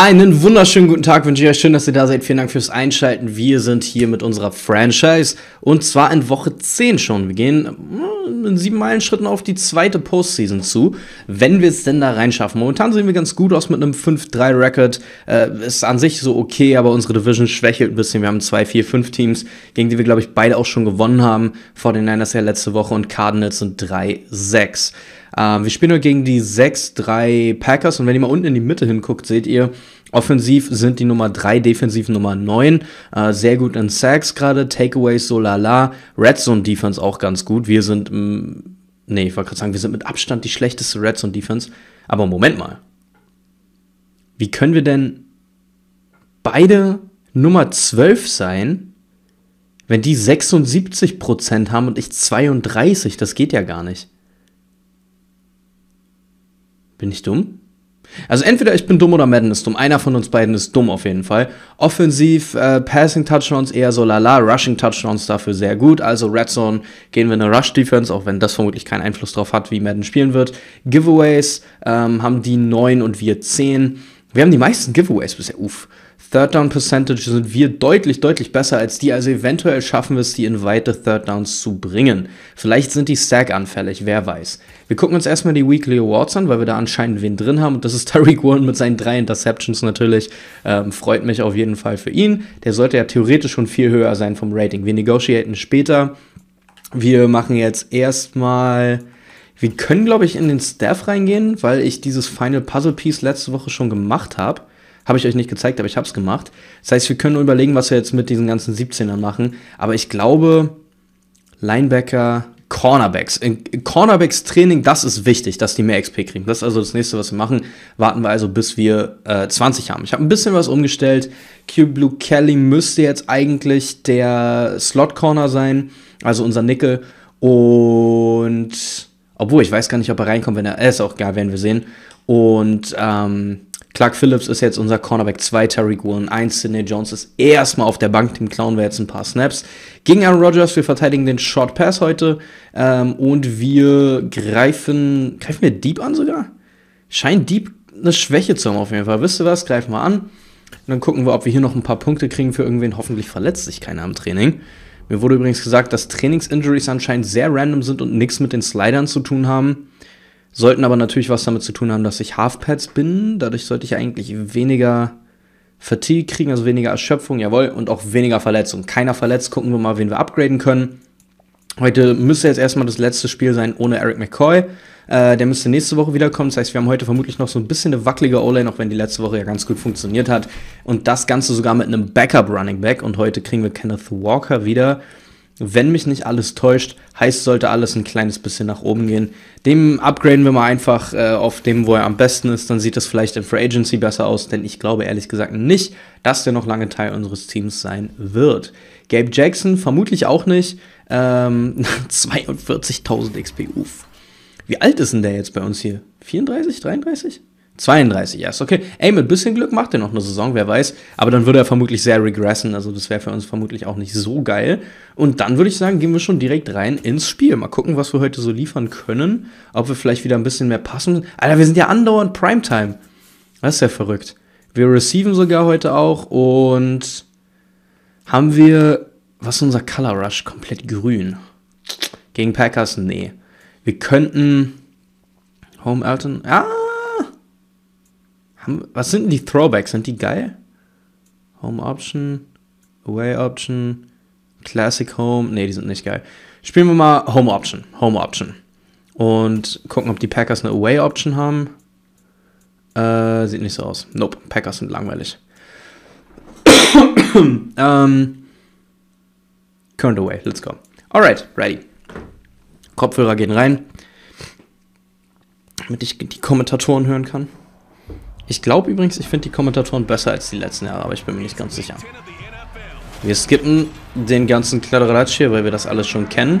Einen wunderschönen guten Tag wünsche ich euch. Schön, dass ihr da seid. Vielen Dank fürs Einschalten. Wir sind hier mit unserer Franchise und zwar in Woche 10 schon. Wir gehen in 7 Meilenschritten auf die zweite Postseason zu, wenn wir es denn da reinschaffen. Momentan sehen wir ganz gut aus mit einem 5-3-Record. Ist an sich so okay, aber unsere Division schwächelt ein bisschen. Wir haben 2-4-5 Teams, gegen die wir, glaube ich, beide auch schon gewonnen haben. Vor den Niners ja letzte Woche und Cardinals sind 3-6. Wir spielen heute gegen die 6-3 Packers und wenn ihr mal unten in die Mitte hinguckt, seht ihr, offensiv sind die Nummer 3, defensiv Nummer 9, sehr gut in Sacks gerade, Takeaways so lala, Red Zone Defense auch ganz gut, wir sind, ich wollte gerade sagen, wir sind mit Abstand die schlechteste Red Zone Defense, aber Moment mal, wie können wir denn beide Nummer 12 sein, wenn die 76% haben und ich 32, das geht ja gar nicht. Bin ich dumm? Also entweder ich bin dumm oder Madden ist dumm. Einer von uns beiden ist dumm auf jeden Fall. Offensiv, Passing-Touchdowns eher so lala, Rushing-Touchdowns dafür sehr gut. Also Red Zone gehen wir in eine Rush-Defense, auch wenn das vermutlich keinen Einfluss drauf hat, wie Madden spielen wird. Giveaways haben die 9 und wir 10. Wir haben die meisten Giveaways bisher, uff. Third-Down-Percentage sind wir deutlich, deutlich besser als die, also eventuell schaffen wir es, die in weite Third-Downs zu bringen. Vielleicht sind die Sack-anfällig, wer weiß. Wir gucken uns erstmal die Weekly Awards an, weil wir da anscheinend wen drin haben. Und das ist Tariq Woolen mit seinen 3 Interceptions natürlich. Freut mich auf jeden Fall für ihn. Der sollte ja theoretisch schon viel höher sein vom Rating. Wir negotiaten später. Wir machen jetzt erstmal... Wir können, glaube ich, in den Staff reingehen, weil ich dieses Final Puzzle Piece letzte Woche schon gemacht habe. Habe ich euch nicht gezeigt, aber ich habe es gemacht. Das heißt, wir können nur überlegen, was wir jetzt mit diesen ganzen 17ern machen. Aber ich glaube, Linebacker, Cornerbacks. Cornerbacks-Training, das ist wichtig, dass die mehr XP kriegen. Das ist also das Nächste, was wir machen. Warten wir also, bis wir 20 haben. Ich habe ein bisschen was umgestellt. QBlue Kelly müsste jetzt eigentlich der Slot-Corner sein, also unser Nickel. Und... Obwohl, ich weiß gar nicht, ob er reinkommt, wenn er ist auch geil, werden wir sehen. Und Clark Phillips ist jetzt unser Cornerback 2, Tariq Woolen 1, Sidney Jones ist erstmal auf der Bank, dem klauen wir jetzt ein paar Snaps. Gegen Aaron Rodgers, wir verteidigen den Short Pass heute und wir greifen wir Deep an sogar? Scheint Deep eine Schwäche zu haben auf jeden Fall. Wisst ihr was, greifen wir an und dann gucken wir, ob wir hier noch ein paar Punkte kriegen für irgendwen. Hoffentlich verletzt sich keiner am Training. Mir wurde übrigens gesagt, dass Trainingsinjuries anscheinend sehr random sind und nichts mit den Slidern zu tun haben. Sollten aber natürlich was damit zu tun haben, dass ich Halfpads bin. Dadurch sollte ich eigentlich weniger Fatigue kriegen, also weniger Erschöpfung, jawohl, und auch weniger Verletzung. Keiner verletzt, gucken wir mal, wen wir upgraden können. Heute müsste jetzt erstmal das letzte Spiel sein ohne Eric McCoy. Der müsste nächste Woche wiederkommen. Das heißt, wir haben heute vermutlich noch so ein bisschen eine wackelige O-Line, auch wenn die letzte Woche ja ganz gut funktioniert hat. Und das Ganze sogar mit einem Backup-Running-Back. Und heute kriegen wir Kenneth Walker wieder. Wenn mich nicht alles täuscht, heißt, sollte alles ein kleines bisschen nach oben gehen. Dem upgraden wir mal einfach auf dem, wo er am besten ist. Dann sieht das vielleicht in Free Agency besser aus, denn ich glaube ehrlich gesagt nicht, dass der noch lange Teil unseres Teams sein wird. Gabe Jackson vermutlich auch nicht. 42.000 XP, uff. Wie alt ist denn der jetzt bei uns hier? 34, 33? 32 erst, okay. Ey, mit bisschen Glück macht er noch eine Saison, wer weiß. Aber dann würde er vermutlich sehr regressen, also das wäre für uns vermutlich auch nicht so geil. Und dann würde ich sagen, gehen wir schon direkt rein ins Spiel. Mal gucken, was wir heute so liefern können. Ob wir vielleicht wieder ein bisschen mehr passen. Alter, wir sind ja andauernd Primetime. Das ist ja verrückt. Wir receiven sogar heute auch und haben wir... Was ist unser Color Rush? Komplett grün. Gegen Packers? Nee. Wir könnten... Home Elton... Ah! Was sind denn die Throwbacks? Sind die geil? Home Option... Away Option... Classic Home... Nee, die sind nicht geil. Spielen wir mal Home Option. Home Option. Und gucken, ob die Packers eine Away Option haben. Sieht nicht so aus. Nope. Packers sind langweilig. Current away, let's go. Alright, ready. Kopfhörer gehen rein, damit ich die Kommentatoren hören kann. Ich glaube übrigens, ich finde die Kommentatoren besser als die letzten Jahre, aber ich bin mir nicht ganz sicher. Wir skippen den ganzen Kladderadatsch hier, weil wir das alles schon kennen.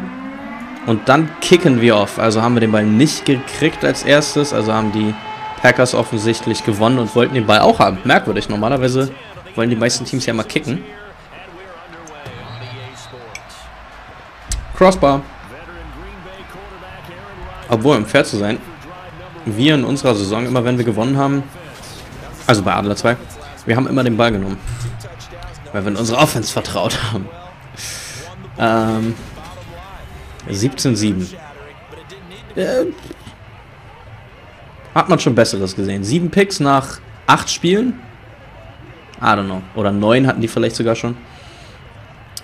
Und dann kicken wir off. Also haben wir den Ball nicht gekriegt als erstes. Also haben die Packers offensichtlich gewonnen und wollten den Ball auch haben. Merkwürdig, normalerweise wollen die meisten Teams ja mal kicken. Crossbar. Obwohl, um fair zu sein, wir in unserer Saison, immer wenn wir gewonnen haben, Also bei Adler 2. Wir haben immer den Ball genommen. Weil wir in unsere Offense vertraut haben. 17-7. Hat man schon Besseres gesehen. 7 Picks nach 8 Spielen? I don't know. Oder 9 hatten die vielleicht sogar schon.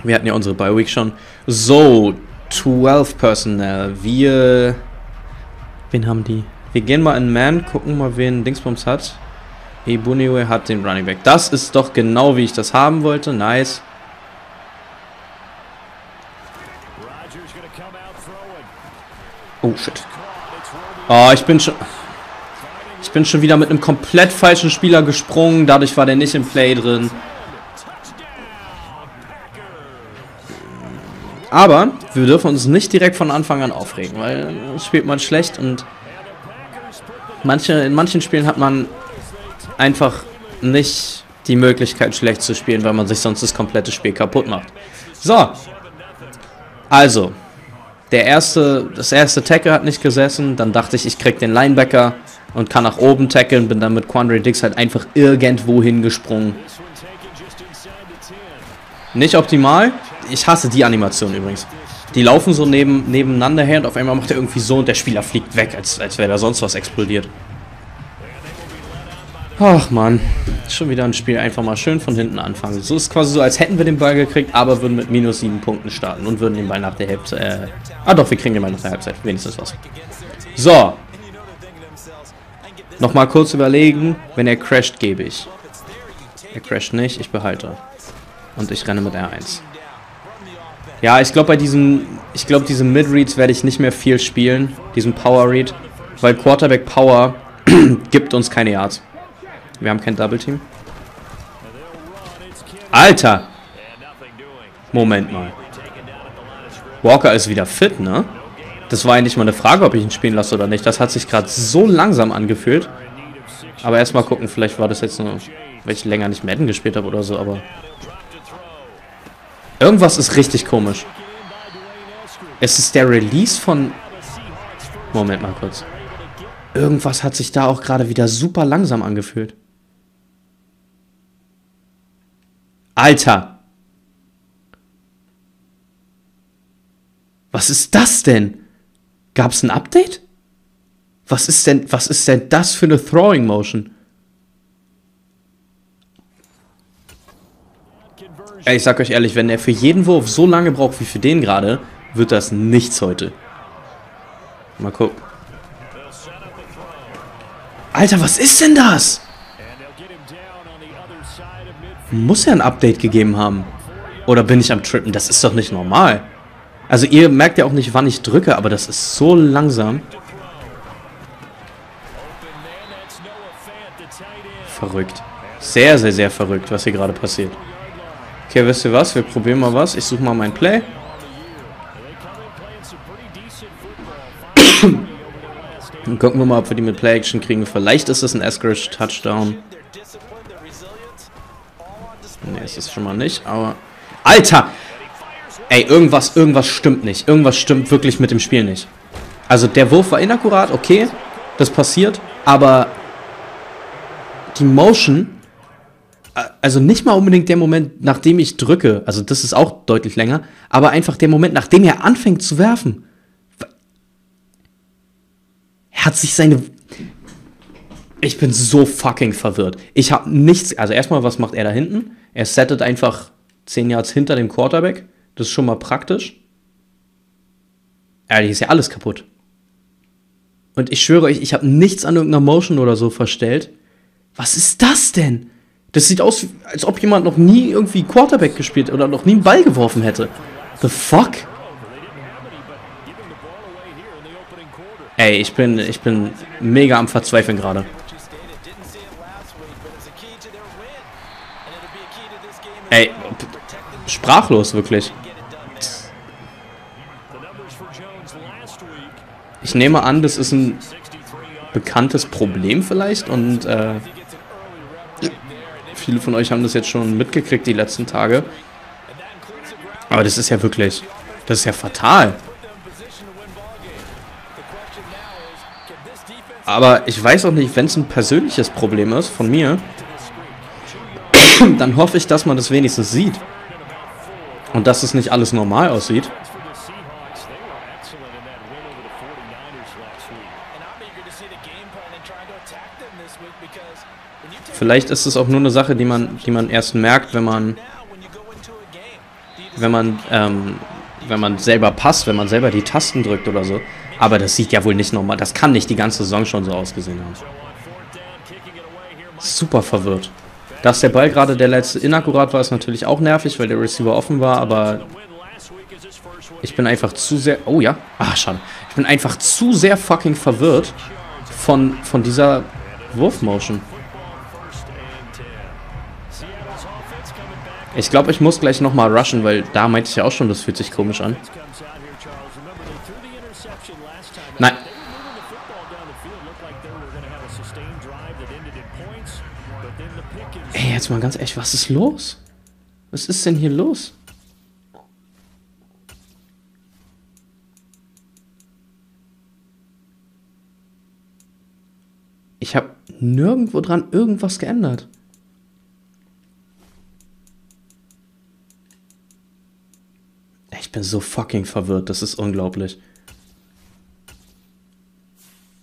Wir hatten ja unsere Bye-Week schon. So, 12 Personnel. Wir... Wen haben die? Wir gehen mal in Man, gucken mal, wen Dingsbums hat. Ebuniwe hat den Running Back. Das ist doch genau, wie ich das haben wollte. Nice. Oh, shit. Oh, ich bin schon wieder mit einem komplett falschen Spieler gesprungen. Dadurch war der nicht im Play drin. Aber wir dürfen uns nicht direkt von Anfang an aufregen, weil spielt man schlecht und in manchen Spielen hat man einfach nicht die Möglichkeit, schlecht zu spielen, weil man sich sonst das komplette Spiel kaputt macht. So. Also. Das erste Tackle hat nicht gesessen. Dann dachte ich, ich krieg den Linebacker und kann nach oben tackeln. Bin dann mit Quandre Diggs halt einfach irgendwo hingesprungen. Nicht optimal. Ich hasse die Animation übrigens. Die laufen so nebeneinander her und auf einmal macht er irgendwie so und der Spieler fliegt weg, als wäre da sonst was explodiert. Ach man, schon wieder ein Spiel einfach mal schön von hinten anfangen. So ist quasi so, als hätten wir den Ball gekriegt, aber würden mit -7 Punkten starten und würden den Ball nach der Halbzeit... doch, wir kriegen den Ball nach der Halbzeit, wenigstens was. So. Nochmal kurz überlegen, wenn er crasht, gebe ich. Er crasht nicht, ich behalte. Und ich renne mit R1. Ja, ich glaube, diese Mid-Reads werde ich nicht mehr viel spielen, diesen Power-Read, weil Quarterback Power gibt uns keine Yards. Wir haben kein Double-Team. Alter! Moment mal. Walker ist wieder fit, ne? Das war ja nicht mal eine Frage, ob ich ihn spielen lasse oder nicht. Das hat sich gerade so langsam angefühlt. Aber erstmal gucken, vielleicht war das jetzt nur, weil ich länger nicht Madden gespielt habe oder so, aber... Irgendwas ist richtig komisch. Es ist der Release von... Moment mal kurz. Irgendwas hat sich da auch gerade wieder super langsam angefühlt. Alter! Was ist das denn? Gab's ein Update? Was ist denn das für eine Throwing Motion? Ich sag euch ehrlich, wenn er für jeden Wurf so lange braucht wie für den gerade, wird das nichts heute. Mal gucken. Alter, was ist denn das? Muss ja ein Update gegeben haben. Oder bin ich am Trippen? Das ist doch nicht normal. Also ihr merkt ja auch nicht, wann ich drücke, aber das ist so langsam. Verrückt. Sehr, sehr, sehr verrückt, was hier gerade passiert. Okay, wisst ihr was? Wir probieren mal was. Ich suche mal mein Play. Und gucken wir mal, ob wir die mit Play-Action kriegen. Vielleicht ist es ein Eskridge-Touchdown. Ne, es ist schon mal nicht, aber... Alter! Ey, irgendwas stimmt nicht. Irgendwas stimmt wirklich mit dem Spiel nicht. Also, der Wurf war inakkurat, okay. Das passiert, aber... Die Motion... Also nicht mal unbedingt der Moment, nachdem ich drücke. Also das ist auch deutlich länger. Aber einfach der Moment, nachdem er anfängt zu werfen. Er hat sich seine... Ich bin so fucking verwirrt. Ich habe nichts... Also erstmal, was macht er da hinten? Er settet einfach 10 Yards hinter dem Quarterback. Das ist schon mal praktisch. Ehrlich, ist ja alles kaputt. Und ich schwöre euch, ich habe nichts an irgendeiner Motion oder so verstellt. Was ist das denn? Das sieht aus, als ob jemand noch nie irgendwie Quarterback gespielt oder noch nie einen Ball geworfen hätte. The fuck? Ey, ich bin mega am Verzweifeln gerade. Ey, sprachlos wirklich. Ich nehme an, das ist ein bekanntes Problem vielleicht und viele von euch haben das jetzt schon mitgekriegt die letzten Tage. Aber das ist ja wirklich... Das ist ja fatal. Aber ich weiß auch nicht, wenn es ein persönliches Problem ist von mir, dann hoffe ich, dass man das wenigstens sieht. Und dass es nicht alles normal aussieht. Vielleicht ist es auch nur eine Sache, die man erst merkt, wenn man selber passt, wenn man selber die Tasten drückt oder so. Aber das sieht ja wohl nicht normal. Das kann nicht die ganze Saison schon so ausgesehen haben. Super verwirrt. Dass der Ball gerade der letzte inakkurat war, ist natürlich auch nervig, weil der Receiver offen war, aber ich bin einfach zu sehr... Oh ja. Ah, schade. Ich bin einfach zu sehr fucking verwirrt von dieser Wurfmotion. Ich glaube, ich muss gleich nochmal rushen, weil da meinte ich ja auch schon, das fühlt sich komisch an. Nein. Ey, jetzt mal ganz ehrlich, was ist los? Was ist denn hier los? Ich habe nirgendwo dran irgendwas geändert. Ich bin so fucking verwirrt, das ist unglaublich.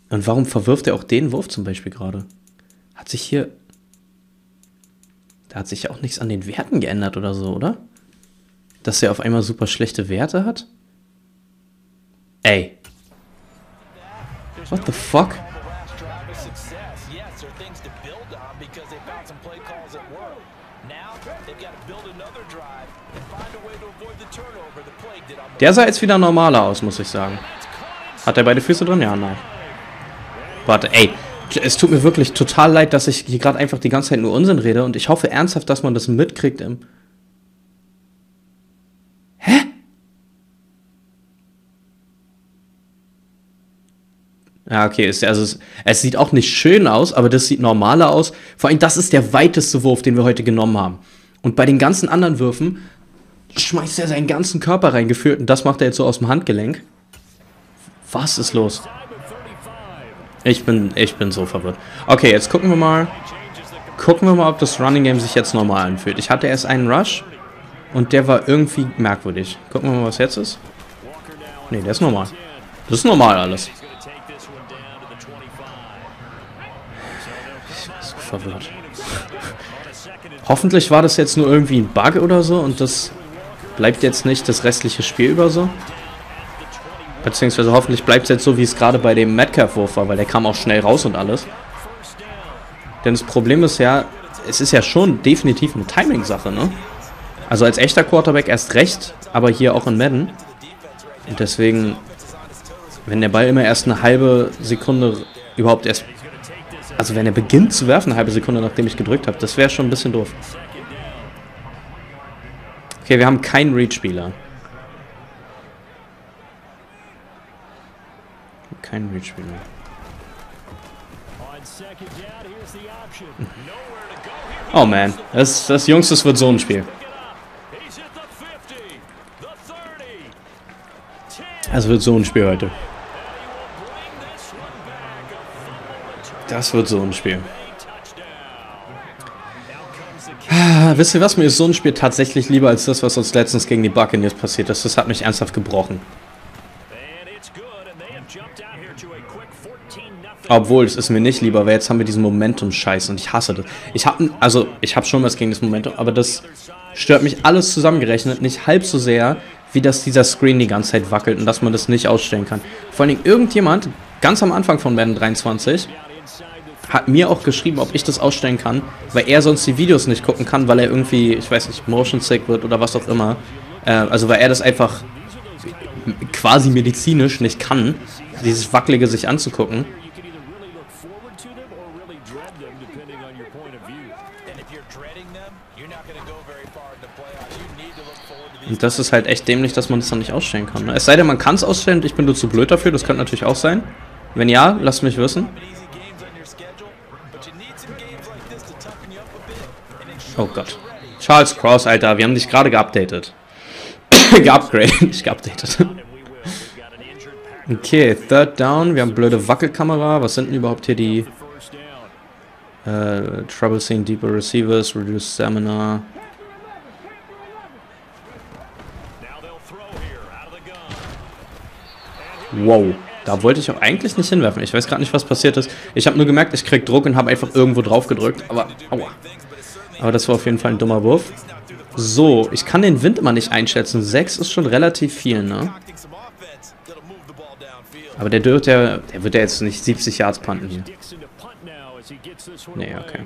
Und warum verwirft er auch den Wurf zum Beispiel gerade? Hat sich hier... Da hat sich ja auch nichts an den Werten geändert oder so, oder? Dass er auf einmal super schlechte Werte hat? Ey. What the fuck? Der sah jetzt wieder normaler aus, muss ich sagen. Hat er beide Füße drin? Ja, nein. Warte, ey. Es tut mir wirklich total leid, dass ich hier gerade einfach die ganze Zeit nur Unsinn rede. Und ich hoffe ernsthaft, dass man das mitkriegt im... Hä? Ja, okay. Es sieht auch nicht schön aus, aber das sieht normaler aus. Vor allem, das ist der weiteste Wurf, den wir heute genommen haben. Und bei den ganzen anderen Würfen... Schmeißt er seinen ganzen Körper reingeführt und das macht er jetzt so aus dem Handgelenk. Was ist los? Ich bin so verwirrt. Okay, jetzt gucken wir mal. Gucken wir mal, ob das Running Game sich jetzt normal anfühlt. Ich hatte erst einen Rush und der war irgendwie merkwürdig. Gucken wir mal, was jetzt ist. Ne, der ist normal. Das ist normal alles. Ich bin so verwirrt. Hoffentlich war das jetzt nur irgendwie ein Bug oder so und das... Bleibt jetzt nicht das restliche Spiel über so. Beziehungsweise hoffentlich bleibt es jetzt so, wie es gerade bei dem Metcalf-Wurf war, weil der kam auch schnell raus und alles. Denn das Problem ist ja, es ist ja schon definitiv eine Timing-Sache, ne? Also als echter Quarterback erst recht, aber hier auch in Madden. Und deswegen, wenn der Ball immer erst eine halbe Sekunde überhaupt erst... Also wenn er beginnt zu werfen, eine halbe Sekunde, nachdem ich gedrückt habe, das wäre schon ein bisschen doof. Okay, wir haben keinen Reach-Spieler. Kein Reach-Spieler. Oh man, das Jungs, das wird so ein Spiel. Das wird so ein Spiel heute. Das wird so ein Spiel. Wisst ihr was? Mir ist so ein Spiel tatsächlich lieber als das, was uns letztens gegen die Buccaneers passiert ist. Das hat mich ernsthaft gebrochen. Obwohl, es ist mir nicht lieber, weil jetzt haben wir diesen Momentum-Scheiß und ich hasse das. Ich habe schon was gegen das Momentum, aber das stört mich alles zusammengerechnet nicht halb so sehr, wie dass dieser Screen die ganze Zeit wackelt und dass man das nicht ausstellen kann. Vor allen Dingen irgendjemand, ganz am Anfang von Madden 23... hat mir auch geschrieben, ob ich das ausstellen kann, weil er sonst die Videos nicht gucken kann, weil er irgendwie, ich weiß nicht, motion sick wird oder was auch immer. Also weil er das einfach quasi medizinisch nicht kann, dieses Wackelige sich anzugucken. Und das ist halt echt dämlich, dass man das dann nicht ausstellen kann. Es sei denn, man kann es ausstellen und ich bin nur zu blöd dafür, das könnte natürlich auch sein. Wenn ja, lasst mich wissen. Oh Gott. Charles Cross, Alter, wir haben dich gerade geupdatet. Geupgradet, nicht geupdatet. Okay, Third Down. Wir haben blöde Wackelkamera. Was sind denn überhaupt hier die Trouble Seeing Deeper Receivers, Reduced Stamina. Wow, da wollte ich auch eigentlich nicht hinwerfen. Ich weiß gerade nicht, was passiert ist. Ich habe nur gemerkt, ich krieg Druck und habe einfach irgendwo drauf gedrückt. Aber, aua. Aber das war auf jeden Fall ein dummer Wurf. So, ich kann den Wind immer nicht einschätzen. 6 ist schon relativ viel, ne? Aber der wird ja jetzt nicht 70 Yards punten hier. Nee, okay.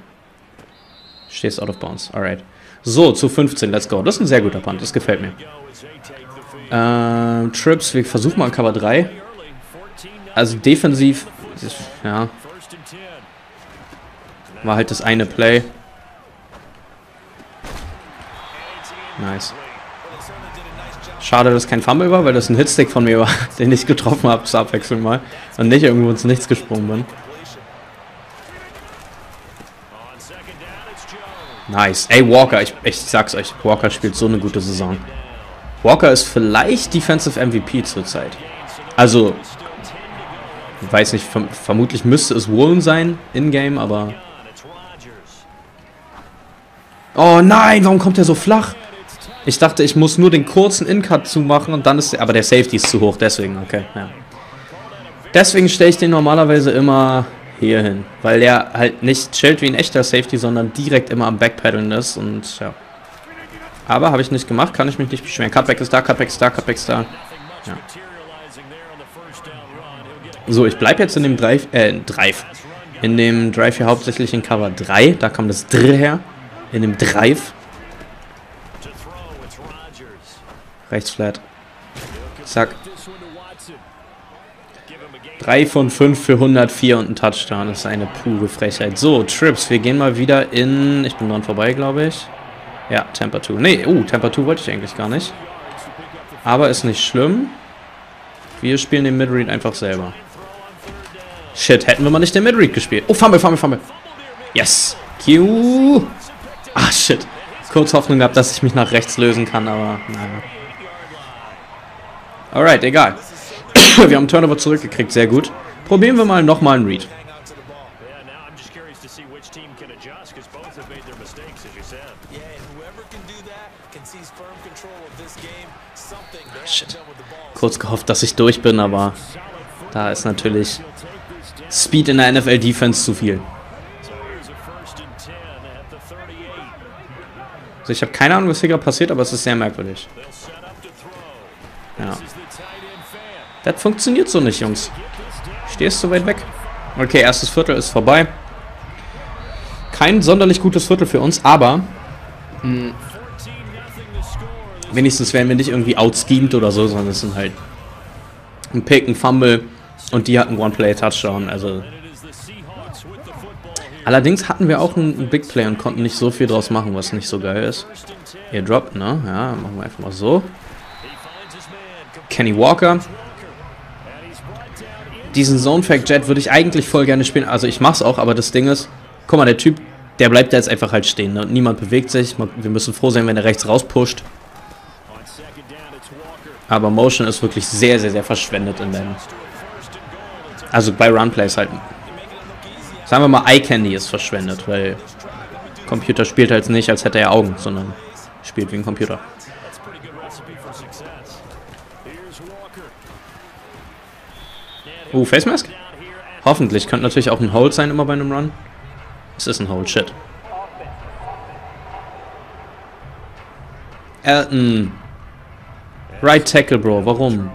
Stehst out of bounds. Alright. So, zu 15. Let's go. Das ist ein sehr guter Punt. Das gefällt mir. Trips. Wir versuchen mal Cover 3. Also defensiv. Ja. War halt das eine Play. Nice. Schade, dass kein Fumble war, weil das ein Hitstick von mir war, den ich getroffen habe, zur Abwechslung mal. Und nicht irgendwo ins Nichts gesprungen bin. Nice. Ey, Walker, ich sag's euch, Walker spielt so eine gute Saison. Walker ist vielleicht Defensive MVP zurzeit. Also, ich weiß nicht, vermutlich müsste es Woolen sein, in-game, aber... Oh nein, warum kommt der so flach? Ich dachte, ich muss nur den kurzen In-Cut zumachen und dann ist der... Aber der Safety ist zu hoch, deswegen, okay, ja. Deswegen stelle ich den normalerweise immer... hier hin, weil der halt nicht chillt wie ein echter Safety, sondern direkt immer am Backpedalen ist und ja. Aber habe ich nicht gemacht, kann ich mich nicht beschweren. Cutback ist da, Cutback ist da, Cutback ist da. Ja. So, ich bleibe jetzt in dem Drive, in dem Drive hier hauptsächlich in Cover 3, da kam das Dr her, in dem Drive. Rechts flat. Zack. 3 von 5 für 104 und ein Touchdown. Das ist eine pure Frechheit. So, Trips. Wir gehen mal wieder in... Ich bin dran vorbei, glaube ich. Ja, Temper 2. Nee, Temper 2 wollte ich eigentlich gar nicht. Aber ist nicht schlimm. Wir spielen den Midread einfach selber. Shit, hätten wir mal nicht den Midread gespielt. Oh, Fumble, Fumble, Fumble. Yes. Q. Ah, shit. Kurz Hoffnung gehabt, dass ich mich nach rechts lösen kann, aber naja. Alright, egal. Wir haben Turnover zurückgekriegt, sehr gut. Probieren wir mal nochmal einen Read. Shit. Kurz gehofft, dass ich durch bin, aber da ist natürlich Speed in der NFL-Defense zu viel. Also ich habe keine Ahnung, was hier gerade passiert, aber es ist sehr merkwürdig. Ja. Das funktioniert so nicht, Jungs. Stehst so weit weg. Okay, erstes Viertel ist vorbei. Kein sonderlich gutes Viertel für uns, aber... wenigstens werden wir nicht irgendwie outschemed oder so, sondern es sind halt ein Pick, ein Fumble und die hatten One-Play-Touchdown, also... Allerdings hatten wir auch einen Big Play und konnten nicht so viel draus machen, was nicht so geil ist. Ihr droppt, ne? Ja, machen wir einfach mal so. Kenny Walker... Diesen Zone-Fact-Jet würde ich eigentlich voll gerne spielen. Also ich mach's auch, aber das Ding ist, guck mal, der Typ, der bleibt da jetzt einfach halt stehen. Ne? Niemand bewegt sich. Wir müssen froh sein, wenn er rechts rauspusht. Aber Motion ist wirklich sehr, sehr, sehr verschwendet in deinem... Also bei Runplays halt. Sagen wir mal, Eye-Candy ist verschwendet, weil Computer spielt halt nicht, als hätte er Augen, sondern spielt wie ein Computer. Face Mask? Hoffentlich. Könnte natürlich auch ein Hold sein, immer bei einem Run. Es ist ein Hold, shit. Elton. Right Tackle, Bro. Warum?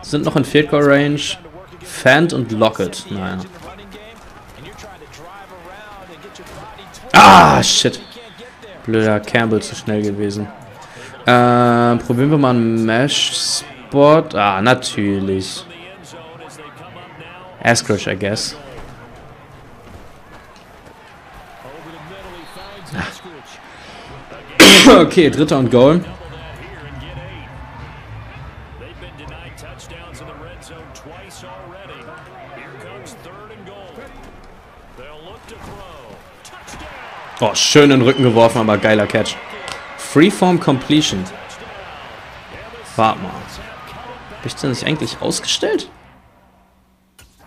Sind noch in Field Goal Range. Fant und Lockett. Naja. Ah, shit. Blöder Campbell, zu schnell gewesen. Probieren wir mal einen Mesh-Spot. Ah, natürlich. Eskridge, I guess. Okay, dritter und Goal. Oh, schön in den Rücken geworfen, aber geiler Catch. Freeform Completion. Warte mal. Habe ich das nicht eigentlich ausgestellt?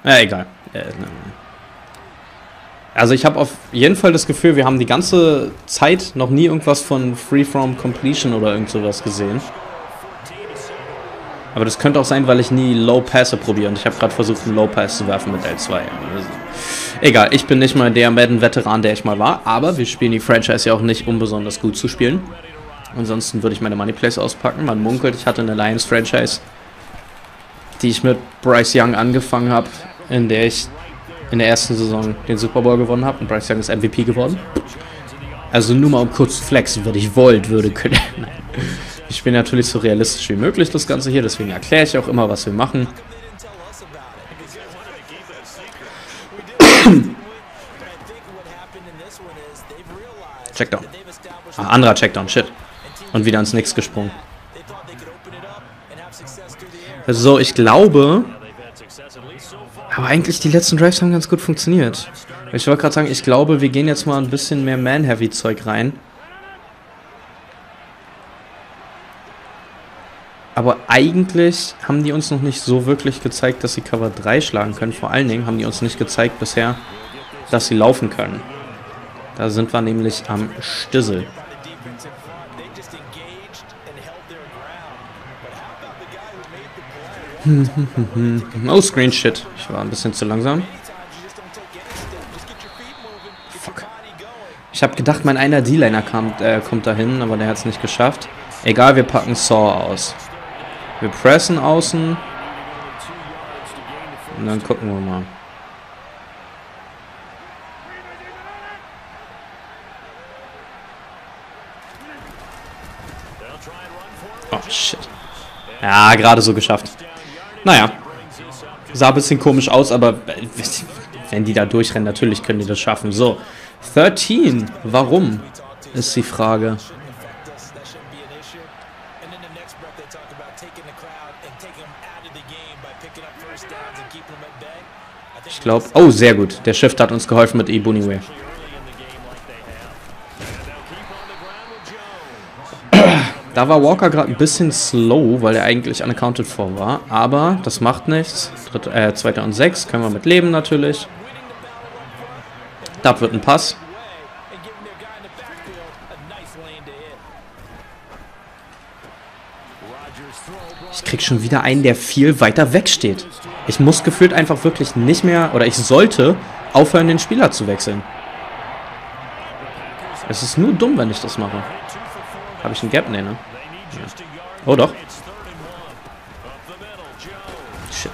Na, egal. Also ich habe auf jeden Fall das Gefühl, wir haben die ganze Zeit noch nie irgendwas von Free From Completion oder irgend sowas gesehen. Aber das könnte auch sein, weil ich nie Low-Pässe probiere. Und ich habe gerade versucht, einen Low-Pass zu werfen mit L2. Also, egal, ich bin nicht mal der Madden-Veteran, der ich mal war. Aber wir spielen die Franchise ja auch nicht, um besonders gut zu spielen. Ansonsten würde ich meine Moneyplays auspacken. Man munkelt, ich hatte eine Lions-Franchise, die ich mit Bryce Young angefangen habe, in der ich in der ersten Saison den Super Bowl gewonnen habe. Und Bryce Young ist MVP geworden. Also nur mal um kurz zu flexen, wenn ich wollte, würde können. Nein. Ich bin natürlich so realistisch wie möglich das Ganze hier, deswegen erkläre ich auch immer, was wir machen. Checkdown. Ah, anderer Checkdown, shit. Und wieder ins Nix gesprungen. So, ich glaube... Aber eigentlich die letzten Drives haben ganz gut funktioniert. Ich wollte gerade sagen, ich glaube, wir gehen jetzt mal ein bisschen mehr Man-Heavy-Zeug rein. Aber eigentlich haben die uns noch nicht so wirklich gezeigt, dass sie Cover 3 schlagen können. Vor allen Dingen haben die uns nicht gezeigt bisher, dass sie laufen können. Da sind wir nämlich am Stissel. Oh, Screen Shit. Ich war ein bisschen zu langsam. Fuck. Ich habe gedacht, mein einer D-Liner kommt dahin, aber der hat es nicht geschafft. Egal, wir packen Saw aus. Wir pressen außen. Und dann gucken wir mal. Oh, shit. Ja, gerade so geschafft. Naja. Sah ein bisschen komisch aus, aber wenn die da durchrennen, natürlich können die das schaffen. So, 13. Warum? Ist die Frage. Ich glaube... Oh, sehr gut. Der Shift hat uns geholfen mit Eboniware. Da war Walker gerade ein bisschen slow, weil er eigentlich unaccounted for war. Aber das macht nichts. 2. und 6 können wir mit leben natürlich. Da wird ein Pass. Ich krieg schon wieder einen, der viel weiter weg steht. Ich muss gefühlt einfach wirklich nicht mehr, oder ich sollte aufhören, den Spieler zu wechseln. Es ist nur dumm, wenn ich das mache. Habe ich einen Gap? Nee, ne? Ja. Oh, doch. Shit.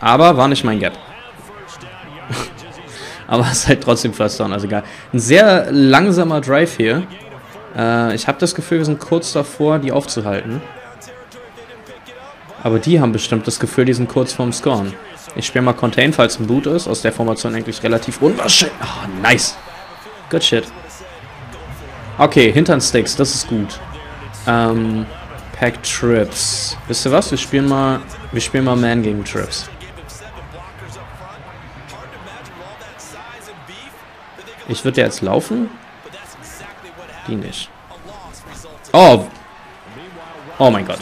Aber war nicht mein Gap. Aber es ist halt trotzdem First Down, also egal. Ein sehr langsamer Drive hier. Ich habe das Gefühl, wir sind kurz davor, die aufzuhalten. Aber die haben bestimmt das Gefühl, die sind kurz vorm Scoren. Ich spiele mal Contain, falls ein Boot ist. Aus der Formation eigentlich relativ unwahrscheinlich. Ah, oh, nice. Good shit. Okay, Hintern Sticks, das ist gut. Pack Trips. Wisst ihr was? Wir spielen mal Man gegen Trips. Ich würde ja jetzt laufen. Die nicht. Oh. Oh mein Gott.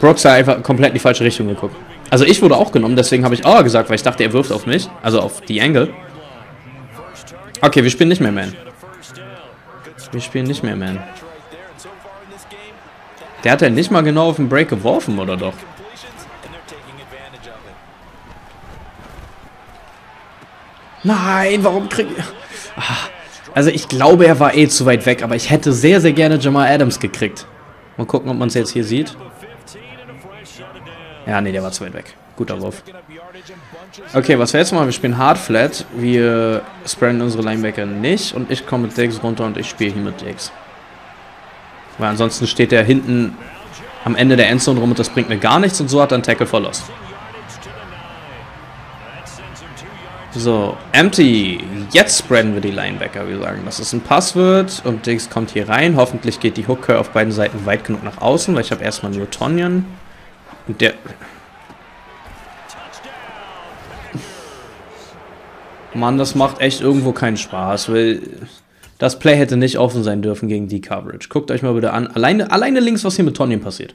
Brooks hat einfach komplett in die falsche Richtung geguckt. Also ich wurde auch genommen, deswegen habe ich Aua gesagt, weil ich dachte, er wirft auf mich. Also auf die Angle. Okay, wir spielen nicht mehr Man. Wir spielen nicht mehr Man. Der hat ja nicht mal genau auf den Break geworfen, oder doch? Nein, warum krieg ich... Also ich glaube, er war eh zu weit weg, aber ich hätte sehr, sehr gerne Jamal Adams gekriegt. Mal gucken, ob man es jetzt hier sieht. Ja, nee, der war zu weit weg. Guter Wurf. Okay, was wir jetzt machen, wir spielen Hard Flat. Wir sprayen unsere Linebacker nicht. Und ich komme mit Diggs runter und ich spiele hier mit Diggs. Weil ansonsten steht der hinten am Ende der Endzone rum und das bringt mir gar nichts. Und so hat er einen Tackle verlost. So, empty. Jetzt sprayen wir die Linebacker. Wir sagen, dass es ein Pass wird. Und Diggs kommt hier rein. Hoffentlich geht die Hook Curl auf beiden Seiten weit genug nach außen. Weil ich habe erstmal nur Tonyan. Und der... Mann, das macht echt irgendwo keinen Spaß, weil das Play hätte nicht offen sein dürfen gegen die Coverage. Guckt euch mal bitte an. Alleine links, was hier mit Tonyan passiert.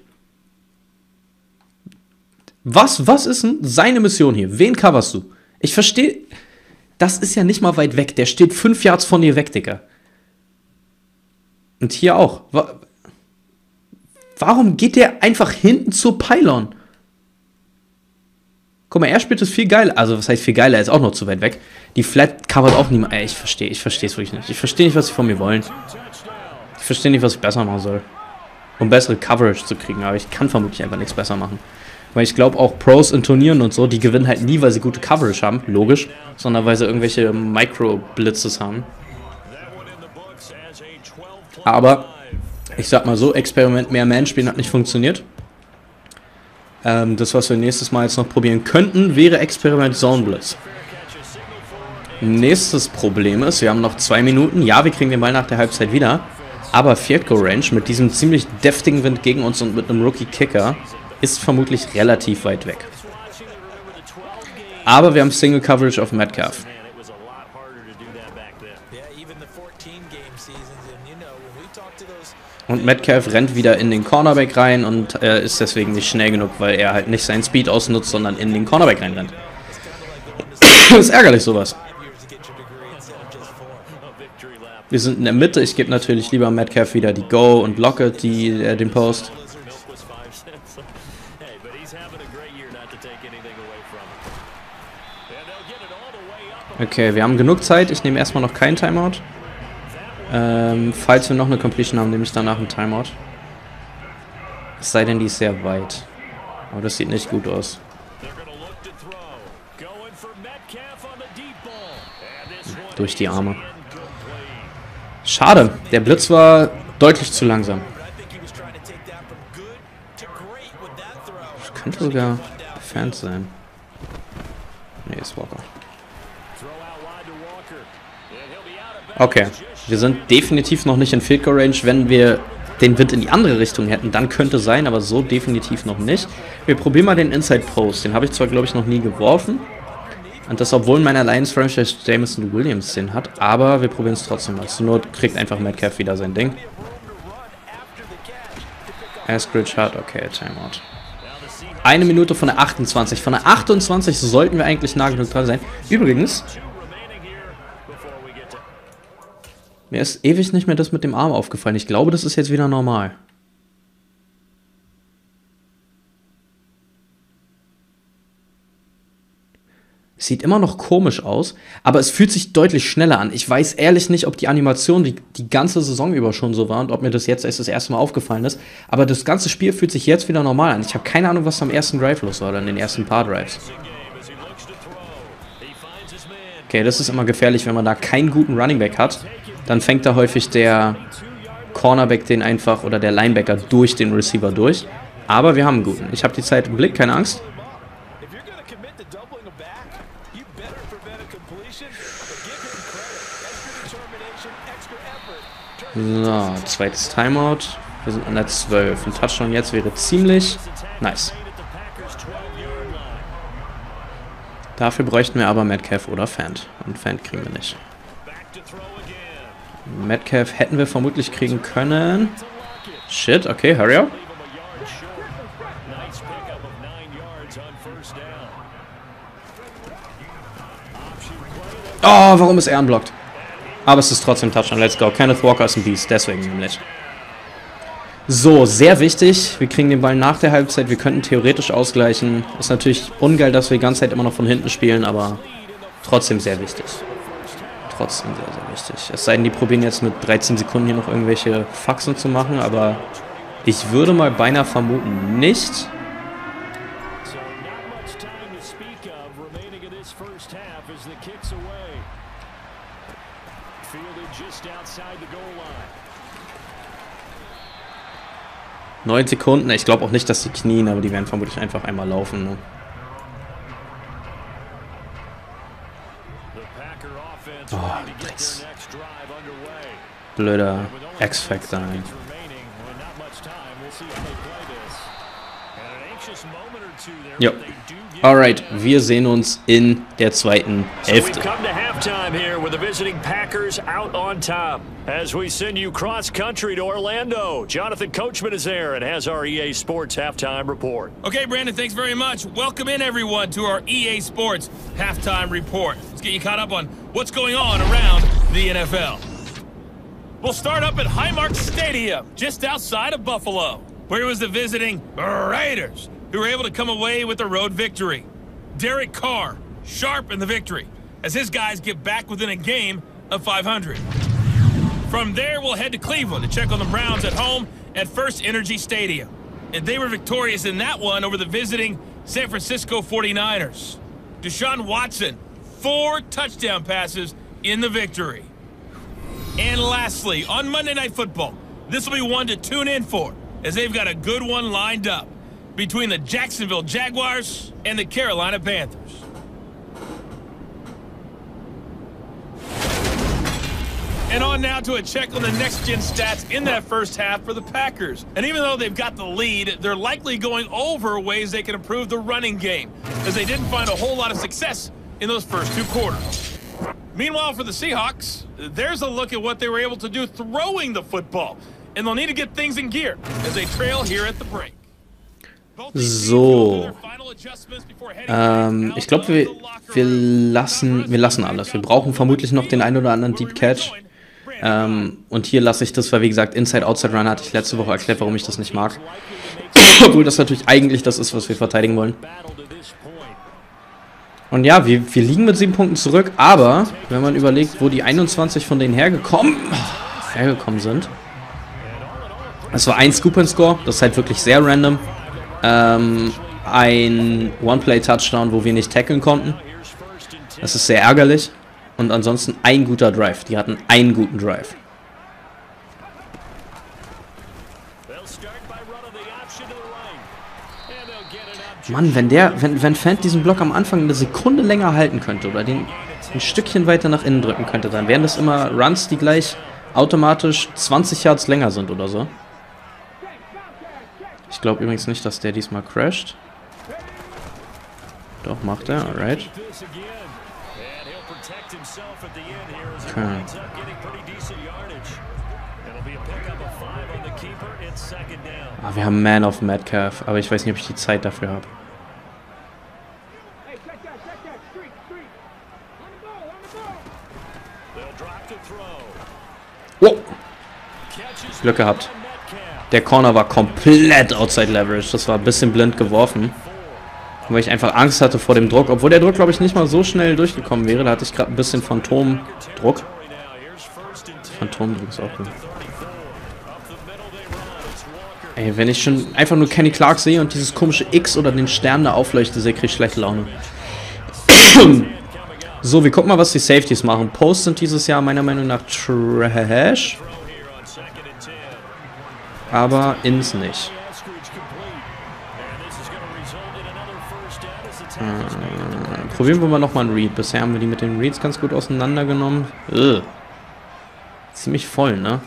Was ist denn seine Mission hier? Wen coverst du? Ich verstehe, das ist ja nicht mal weit weg. Der steht 5 Yards von dir weg, Digga. Und hier auch. Warum geht der einfach hinten zur Pylon? Guck mal, er spielt das viel geiler. Also, was heißt viel geiler? Er ist auch noch zu weit weg. Die Flat covert auch niemand. Ey, ich verstehe es wirklich nicht. Ich verstehe nicht, was sie von mir wollen. Ich verstehe nicht, was ich besser machen soll, um bessere Coverage zu kriegen. Aber ich kann vermutlich einfach nichts besser machen. Weil ich glaube, auch Pros in Turnieren und so, die gewinnen halt nie, weil sie gute Coverage haben. Logisch. Sondern weil sie irgendwelche Micro-Blitzes haben. Aber, ich sag mal so, Experiment mehr Man spielen hat nicht funktioniert. Das, was wir nächstes Mal jetzt noch probieren könnten, wäre Experiment Zone Blitz. Nächstes Problem ist, wir haben noch 2 Minuten. Ja, wir kriegen den Ball nach der Halbzeit wieder. Aber Field Goal Range mit diesem ziemlich deftigen Wind gegen uns und mit einem Rookie-Kicker ist vermutlich relativ weit weg. Aber wir haben Single Coverage auf Metcalf. Und Metcalf rennt wieder in den Cornerback rein und ist deswegen nicht schnell genug, weil er halt nicht seinen Speed ausnutzt, sondern in den Cornerback reinrennt. Ist ärgerlich sowas. Wir sind in der Mitte. Ich gebe natürlich lieber Metcalf wieder die Go und Lockett den Post. Okay, wir haben genug Zeit. Ich nehme erstmal noch keinen Timeout. Falls wir noch eine Completion haben, nehme ich danach einen Timeout. Es sei denn, die ist sehr weit. Aber das sieht nicht gut aus. Durch die Arme. Schade, der Blitz war deutlich zu langsam. Das könnte sogar Fant sein. Nee, ist Walker. Okay, wir sind definitiv noch nicht in Field Goal Range. Wenn wir den Wind in die andere Richtung hätten, dann könnte sein, aber so definitiv noch nicht. Wir probieren mal den Inside Post. Den habe ich zwar, glaube ich, noch nie geworfen. Und das, obwohl mein Alliance-Franchise Jameson Williams den hat, aber wir probieren es trotzdem mal. Zur Not kriegt einfach Metcalf wieder sein Ding. Eskridge hat, okay, Timeout. 1 Minute von der 28. Von der 28 sollten wir eigentlich nah genug dran sein. Übrigens, mir ist ewig nicht mehr das mit dem Arm aufgefallen. Ich glaube, das ist jetzt wieder normal. Es sieht immer noch komisch aus, aber es fühlt sich deutlich schneller an. Ich weiß ehrlich nicht, ob die Animation die ganze Saison über schon so war und ob mir das jetzt erst das erste Mal aufgefallen ist. Aber das ganze Spiel fühlt sich jetzt wieder normal an. Ich habe keine Ahnung, was am ersten Drive los war oder in den ersten paar Drives. Okay, das ist immer gefährlich, wenn man da keinen guten Running Back hat. Dann fängt da häufig der Cornerback den einfach oder der Linebacker durch den Receiver durch. Aber wir haben einen guten. Ich habe die Zeit im Blick, keine Angst. So, zweites Timeout. Wir sind an der 12. Ein Touchdown jetzt wäre ziemlich nice. Dafür bräuchten wir aber Metcalf oder Fant. Und Fant kriegen wir nicht. Metcalf hätten wir vermutlich kriegen können. Shit, okay, hurry up. Oh, warum ist er unblockt? Aber es ist trotzdem Touchdown, let's go. Kenneth Walker ist ein Beast, deswegen nämlich. So, sehr wichtig. Wir kriegen den Ball nach der Halbzeit. Wir könnten theoretisch ausgleichen. Ist natürlich ungeil, dass wir die ganze Zeit immer noch von hinten spielen, aber trotzdem sehr wichtig. Trotzdem sehr, sehr wichtig. Es sei denn, die probieren jetzt mit 13 Sekunden hier noch irgendwelche Faxen zu machen, aber ich würde mal beinahe vermuten, nicht. Just outside the goal line. 9 Sekunden. Ich glaube auch nicht, dass sie knien, aber die werden vermutlich einfach einmal laufen. Ne? Oh, Drecks. Blöder X-Factor. Ja. Alright, wir sehen uns in der zweiten Hälfte. Jonathan Koachmann is there and has our EA Sports halftime report. Okay, Brandon, thanks very much. Welcome in everyone to our EA Sports halftime report. Let's get you caught up on what's going on around the NFL. We'll start up at Highmark Stadium, just outside of Buffalo, where it was the visiting Raiders who were able to come away with a road victory. Derek Carr, sharp in the victory, as his guys get back within a game of 500. From there, we'll head to Cleveland to check on the Browns at home at First Energy Stadium. And they were victorious in that one over the visiting San Francisco 49ers. Deshaun Watson, 4 touchdown passes in the victory. And lastly, on Monday Night Football, this will be one to tune in for, as they've got a good one lined up between the Jacksonville Jaguars and the Carolina Panthers. And on now to a check on the next-gen stats in that first half for the Packers. And even though they've got the lead, they're likely going over ways they can improve the running game, as they didn't find a whole lot of success in those first 2 quarters. Meanwhile, for the Seahawks, there's a look at what they were able to do throwing the football. And they'll need to get things in gear as they trail here at the break. So, ich glaube, wir lassen alles. Wir brauchen vermutlich noch den ein oder anderen Deep Catch. Und hier lasse ich das, weil wie gesagt, Inside-Outside-Run hatte ich letzte Woche erklärt, warum ich das nicht mag. Obwohl das natürlich eigentlich das ist, was wir verteidigen wollen. Und ja, wir liegen mit 7 Punkten zurück, aber wenn man überlegt, wo die 21 von denen hergekommen sind. Es war ein Scoop-and-Score, das ist halt wirklich sehr random. Ein One-Play-Touchdown, wo wir nicht tackeln konnten. Das ist sehr ärgerlich. Und ansonsten ein guter Drive. Die hatten einen guten Drive. Mann, wenn Fant diesen Block am Anfang eine Sekunde länger halten könnte oder den ein Stückchen weiter nach innen drücken könnte, dann wären das immer Runs, die gleich automatisch 20 Yards länger sind oder so. Ich glaube übrigens nicht, dass der diesmal crasht. Doch, macht er, alright. Okay. Ah, wir haben Man auf Metcalf, aber ich weiß nicht, ob ich die Zeit dafür habe. Oh! Glück gehabt. Der Corner war komplett outside leverage. Das war ein bisschen blind geworfen. Weil ich einfach Angst hatte vor dem Druck. Obwohl der Druck, glaube ich, nicht mal so schnell durchgekommen wäre. Da hatte ich gerade ein bisschen Phantomdruck. Phantomdruck ist auch gut. Ey, wenn ich schon einfach nur Kenny Clark sehe und dieses komische X oder den Stern da aufleuchte, sehe ich schlechte Laune. So, wir gucken mal, was die Safeties machen. Posts sind dieses Jahr meiner Meinung nach trash. Aber ins nicht. Probieren wir mal nochmal einen Read. Bisher haben wir die mit den Reads ganz gut auseinandergenommen. Ziemlich voll, ne?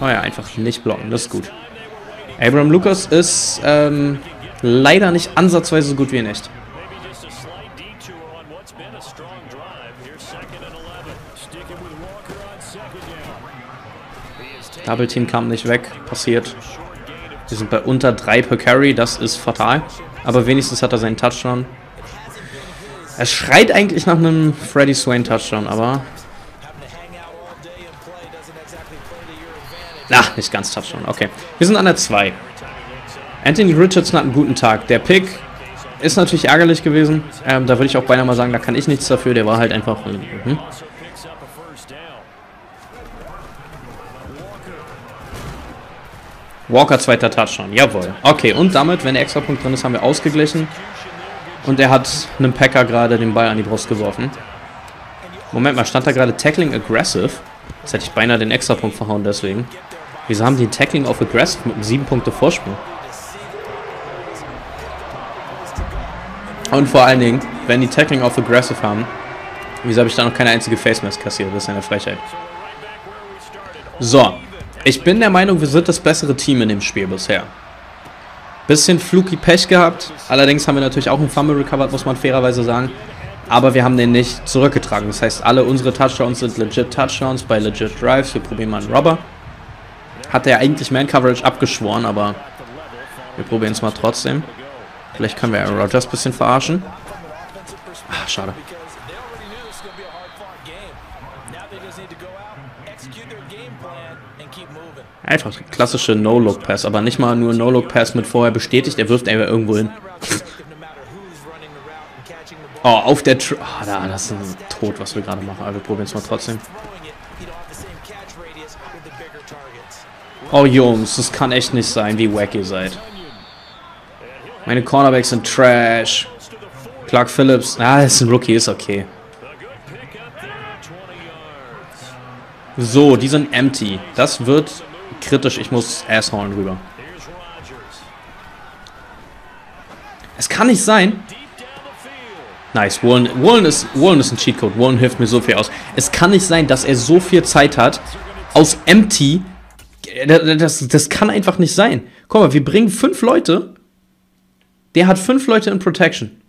Oh ja, einfach nicht blocken, das ist gut. Abraham Lucas ist leider nicht ansatzweise so gut wie in echt. Double Team kam nicht weg, passiert. Wir sind bei unter 3 per Carry, das ist fatal. Aber wenigstens hat er seinen Touchdown. Er schreit eigentlich nach einem Freddie Swain Touchdown, aber... Na, nicht ganz Touchdown, okay. Wir sind an der 2. Anthony Richardson hat einen guten Tag. Der Pick ist natürlich ärgerlich gewesen. Da würde ich auch beinahe mal sagen, da kann ich nichts dafür. Der war halt einfach... Walker, zweiter Touchdown, jawohl. Okay, und damit, wenn der Extrapunkt drin ist, haben wir ausgeglichen. Und er hat einem Packer gerade den Ball an die Brust geworfen. Moment mal, stand da gerade Tackling Aggressive? Jetzt hätte ich beinahe den Extrapunkt verhauen, deswegen. Wieso haben die Tackling auf Aggressive mit einem 7-Punkte Vorsprung? Und vor allen Dingen, wenn die Tackling auf Aggressive haben, wieso habe ich da noch keine einzige Face Mask kassiert? Das ist eine Frechheit. So. Ich bin der Meinung, wir sind das bessere Team in dem Spiel bisher. Bisschen fluky Pech gehabt. Allerdings haben wir natürlich auch einen Fumble recovered, muss man fairerweise sagen. Aber wir haben den nicht zurückgetragen. Das heißt, alle unsere Touchdowns sind legit Touchdowns bei legit Drives. Wir probieren mal einen Robber. Hat er eigentlich Man-Coverage abgeschworen, aber wir probieren es mal trotzdem. Vielleicht können wir Aaron Rodgers ein bisschen verarschen. Ach, schade. Einfach klassische No-Look-Pass, aber nicht mal nur No-Look-Pass mit vorher bestätigt. Er wirft einfach irgendwo hin. Oh, auf der... Oh, da, das ist tot, was wir gerade machen. Aber wir probieren es mal trotzdem. Oh, Jungs, das kann echt nicht sein, wie wack ihr seid. Meine Cornerbacks sind trash. Clark Phillips. Ah, ist ein Rookie, ist okay. So, die sind empty. Das wird... kritisch, ich muss Assholen rüber. Es kann nicht sein. Nice, Woolen ist ein Cheatcode. Woolen hilft mir so viel aus. Es kann nicht sein, dass er so viel Zeit hat. Aus Empty. Das kann einfach nicht sein. Guck mal, wir bringen 5 Leute. Der hat 5 Leute in Protection.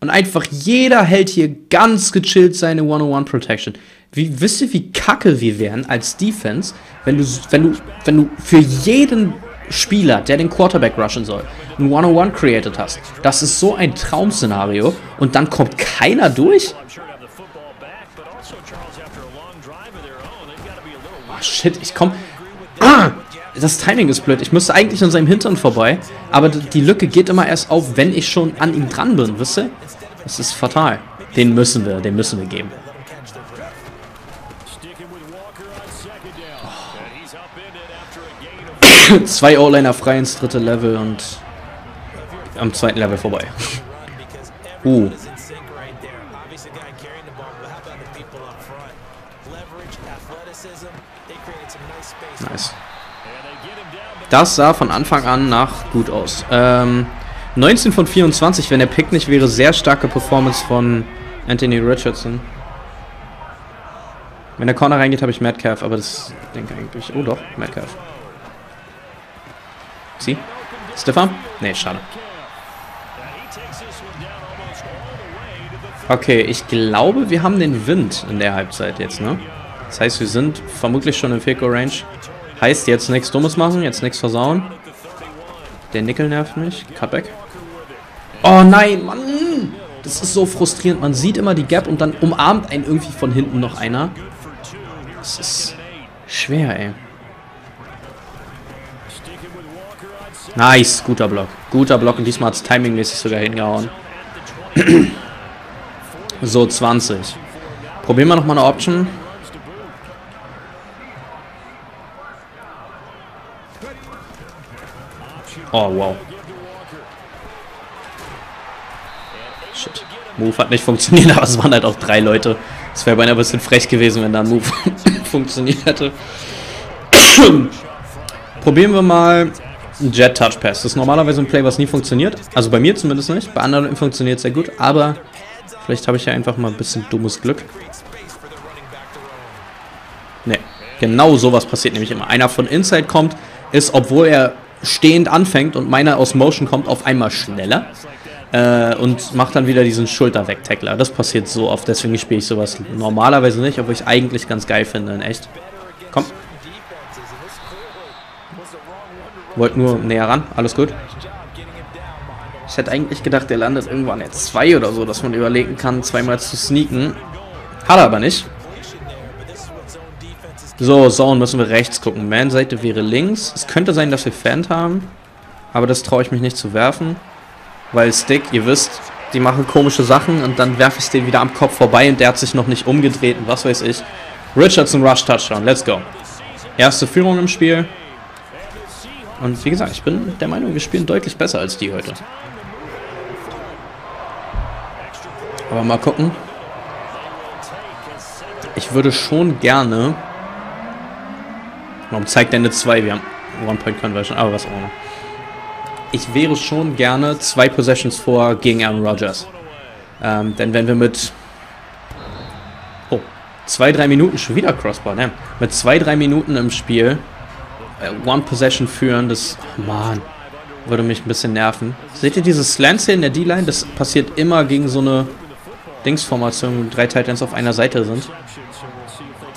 Und einfach jeder hält hier ganz gechillt seine 101 Protection. Wisst ihr, wie kacke wir wären als Defense, wenn du für jeden Spieler, der den Quarterback rushen soll, einen 101 created hast? Das ist so ein Traum-Szenario und dann kommt keiner durch? Oh shit, ich komm... Ah! Das Timing ist blöd. Ich müsste eigentlich an seinem Hintern vorbei, aber die Lücke geht immer erst auf, wenn ich schon an ihm dran bin, wisst ihr? Das ist fatal. Den müssen wir geben. Oh. 2 O-Liner frei ins dritte Level und am zweiten Level vorbei. Nice. Das sah von Anfang an nach gut aus. 19 von 24, wenn der Pick nicht wäre, sehr starke Performance von Anthony Richardson. Wenn der Corner reingeht, habe ich Metcalf, aber das denke eigentlich... Oh doch, Metcalf. Sie? Stefan? Nee, schade. Okay, ich glaube, wir haben den Wind in der Halbzeit jetzt, ne? Das heißt, wir sind vermutlich schon in Field-Goal-Range. Heißt, jetzt nichts Dummes machen, jetzt nichts versauen. Der Nickel nervt mich. Cutback. Oh nein, Mann! Das ist so frustrierend. Man sieht immer die Gap und dann umarmt einen irgendwie von hinten noch einer. Das ist schwer, ey. Nice, guter Block. Guter Block und diesmal hat es timingmäßig sogar hingehauen. So, 20. Probieren wir nochmal eine Option. Oh, wow. Shit. Move hat nicht funktioniert, aber es waren halt auch 3 Leute. Es wäre beinahe ein bisschen frech gewesen, wenn da ein Move funktioniert hätte. Probieren wir mal einen Jet-Touch-Pass. Das ist normalerweise ein Play, was nie funktioniert. Also bei mir zumindest nicht. Bei anderen funktioniert es sehr gut, aber vielleicht habe ich ja einfach mal ein bisschen dummes Glück. Ne, genau sowas passiert nämlich immer. Einer von Inside kommt, ist, obwohl er stehend anfängt und meiner aus Motion kommt, auf einmal schneller und macht dann wieder diesen Schulter-Weg-Tackler. Das passiert so oft, deswegen spiele ich sowas normalerweise nicht, obwohl ich eigentlich ganz geil finde, in echt. Komm. Wollt nur näher ran, alles gut. Ich hätte eigentlich gedacht, der landet irgendwo an der 2 oder so, dass man überlegen kann, zweimal zu sneaken. Hat er aber nicht. So, Zone müssen wir rechts gucken. Man-Seite wäre links. Es könnte sein, dass wir Fant haben. Aber das traue ich mich nicht zu werfen. Weil Stick, ihr wisst, die machen komische Sachen und dann werfe ich es denen wieder am Kopf vorbei und der hat sich noch nicht umgedreht und was weiß ich. Richardson Rush Touchdown, let's go. Erste Führung im Spiel. Und wie gesagt, ich bin der Meinung, wir spielen deutlich besser als die heute. Aber mal gucken. Ich würde schon gerne... Warum zeigt er eine 2? Wir haben One-Point-Conversion, aber was auch immer. Ich wäre schon gerne 2 Possessions vor gegen Aaron Rodgers. Denn wenn wir mit... Oh, 2-3 Minuten, schon wieder Crossbar, ne? Mit 2-3 Minuten im Spiel One-Possession führen, das... Oh, Mann. Würde mich ein bisschen nerven. Seht ihr diese Slants hier in der D-Line? Das passiert immer gegen so eine Dingsformation, wo drei Tight Ends auf einer Seite sind.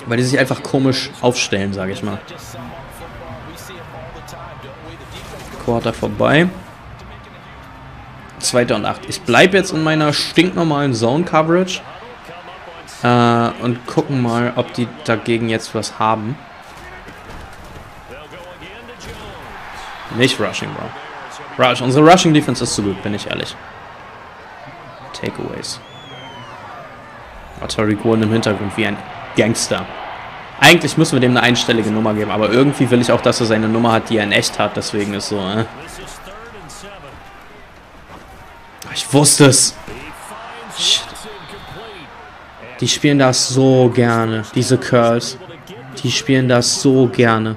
Weil die sich einfach komisch aufstellen, sage ich mal. Quarter vorbei. 2. und 8. Ich bleibe jetzt in meiner stinknormalen Zone-Coverage. Und gucken mal, ob die dagegen jetzt was haben. Nicht rushing, bro. Rush. Unsere Rushing-Defense ist zu gut, bin ich ehrlich. Takeaways. Tariq Woolen im Hintergrund wie ein Gangster. Eigentlich müssen wir dem eine einstellige Nummer geben, aber irgendwie will ich auch, dass er seine Nummer hat, die er in echt hat. Deswegen ist so, Ich wusste es. Shit. Die spielen das so gerne, diese Curls. Die spielen das so gerne.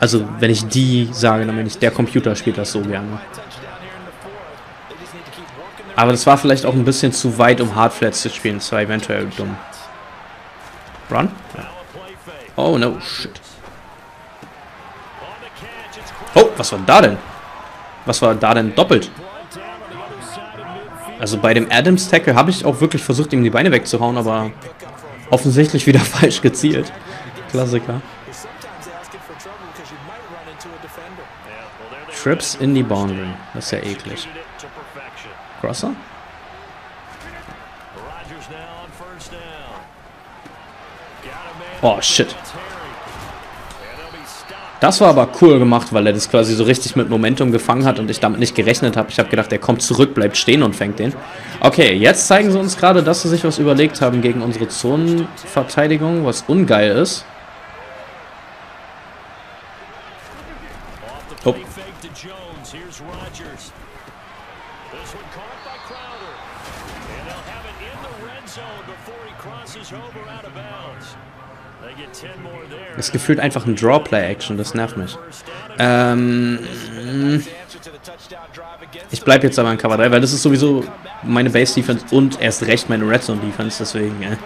Also, wenn ich die sage, dann bin ich, der Computer spielt das so gerne. Aber das war vielleicht auch ein bisschen zu weit, um Hardflats zu spielen. Das war eventuell dumm. Run? Ja. Oh, no, shit. Oh, was war da denn? Was war da denn doppelt? Also bei dem Adams-Tackle habe ich auch wirklich versucht, ihm die Beine wegzuhauen, aber offensichtlich wieder falsch gezielt. Klassiker. Trips in die Boundary. Das ist ja eklig. Crosser? Oh, shit. Das war aber cool gemacht, weil er das quasi so richtig mit Momentum gefangen hat und ich damit nicht gerechnet habe. Ich habe gedacht, er kommt zurück, bleibt stehen und fängt den. Okay, jetzt zeigen sie uns gerade, dass sie sich was überlegt haben gegen unsere Zonenverteidigung, was ungeil ist. Oh. Es gefühlt einfach ein Draw-Play-Action, das nervt mich. Ich bleibe jetzt aber in Cover 3, weil das ist sowieso meine Base-Defense und erst recht meine Red-Zone-Defense, deswegen,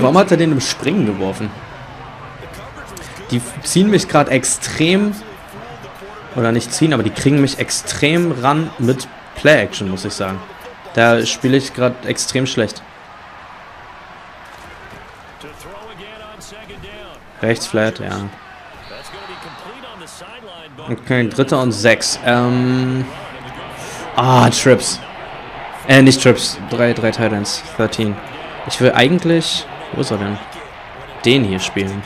Warum hat er den im Springen geworfen? Die ziehen mich gerade extrem... Oder nicht ziehen, aber die kriegen mich extrem ran mit Play-Action, muss ich sagen. Da spiele ich gerade extrem schlecht. Rechts flat, ja. Okay, 3. und 6. Trips. Nicht Trips. Drei Tight Ends. 13. Ich will eigentlich... Wo ist er denn? Den hier spielen.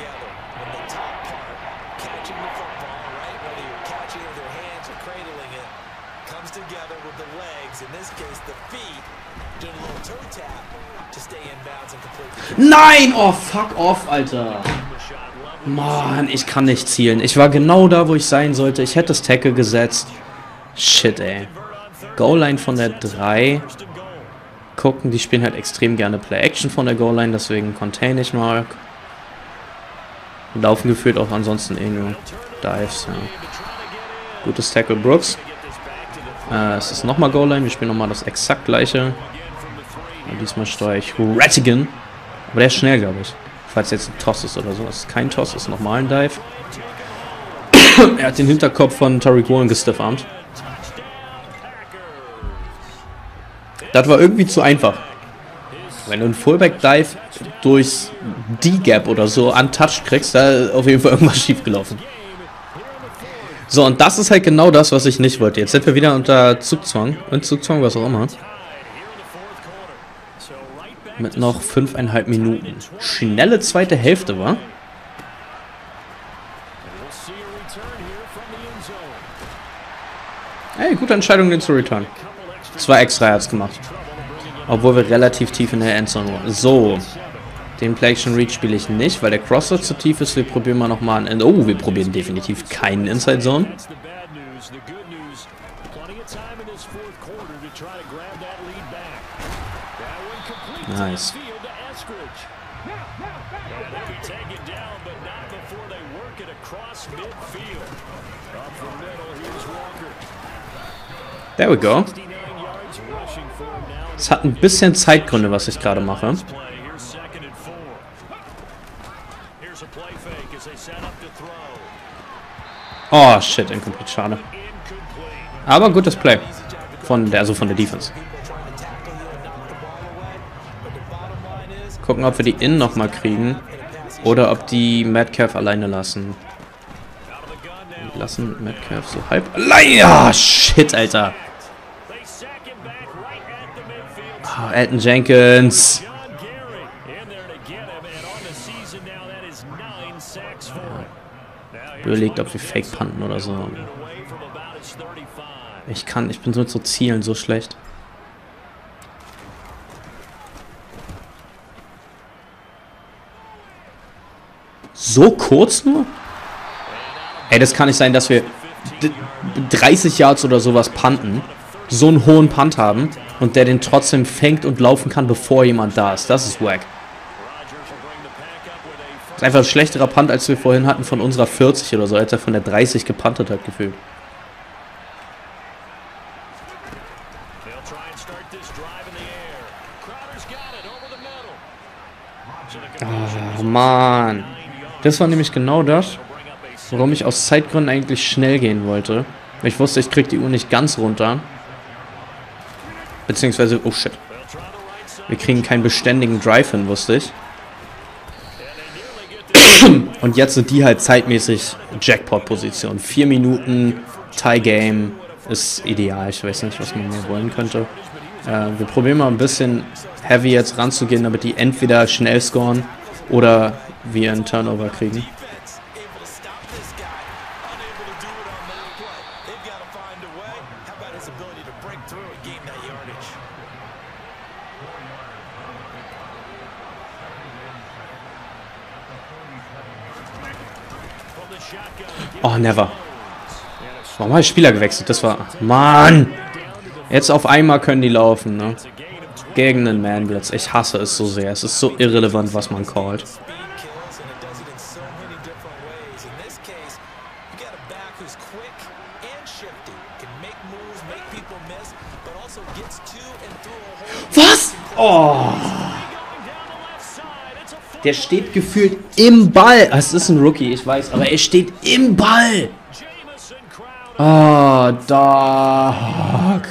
Nein! Oh, fuck off, Alter. Mann, ich kann nicht zielen. Ich war genau da, wo ich sein sollte. Ich hätte das Tackle gesetzt. Shit, ey. Goal-Line von der 3. Gucken, die spielen halt extrem gerne Play-Action von der Goal-Line, deswegen contain ich mal. Laufen gefühlt auch ansonsten nur Dives, ja. Gutes Tackle, Brooks. Es ist nochmal Goal-Line. Wir spielen nochmal das exakt gleiche. Und diesmal steuere ich Rattigan. Aber der ist schnell, glaube ich. Falls jetzt ein Toss ist oder so. Das ist kein Toss, das ist nochmal ein Dive. Er hat den Hinterkopf von Tariq Woolen gestiffarmt. Das war irgendwie zu einfach. Wenn du einen Fullback-Dive durchs D-Gap oder so untouched kriegst, da ist auf jeden Fall irgendwas schiefgelaufen. So, und das ist halt genau das, was ich nicht wollte. Jetzt sind wir wieder unter Zugzwang. Und Zugzwang, was auch immer. Mit noch 5,5 Minuten. Schnelle zweite Hälfte, wa? Ey, gute Entscheidung, den zu returnen. 2 extra Yards gemacht. Obwohl wir relativ tief in der Endzone waren. So. Den Play-Action-Reach spiele ich nicht, weil der Crosser zu tief ist. Wir probieren mal nochmal einen... Oh, wir probieren definitiv keinen Inside-Zone. Nice. There we go. Es hat ein bisschen Zeitgründe, was ich gerade mache. Oh, shit, incomplete, schade. Aber gutes Play. Von der Defense. Gucken, ob wir die Innen nochmal kriegen. Oder ob die Metcalf alleine lassen. Lassen Metcalf so halb alleine. Ah, shit, Alter. Oh, Elgton Jenkins. Überlegt, ob wir Fake punten oder so. Ich bin so mit so Zielen so schlecht. So kurz nur? Ey, das kann nicht sein, dass wir 30 Yards oder sowas punten, so einen hohen Punt haben und der den trotzdem fängt und laufen kann, bevor jemand da ist. Das ist wack. Das ist einfach ein schlechterer Punt, als wir vorhin hatten von unserer 40 oder so, als er von der 30 gepuntet hat, gefühlt. Oh, Mann. Das war nämlich genau das, warum ich aus Zeitgründen eigentlich schnell gehen wollte. Ich wusste, ich krieg die Uhr nicht ganz runter. Beziehungsweise, oh shit. Wir kriegen keinen beständigen Drive hin, wusste ich. Und jetzt sind die halt zeitmäßig Jackpot-Position. 4 Minuten, Tie-Game ist ideal. Ich weiß nicht, was man mehr wollen könnte. Wir probieren mal ein bisschen heavy jetzt ranzugehen, damit die entweder schnell scoren oder wir einen Turnover kriegen. Oh, never. Warum habe ich Spieler gewechselt? Das war... Mann! Jetzt auf einmal können die laufen, ne? Gegen den Man-Blitz. Ich hasse es so sehr. Es ist so irrelevant, was man callt. Was? Oh! Der steht gefühlt im Ball. Es ist ein Rookie, ich weiß, aber er steht im Ball. Ah, oh, Dog.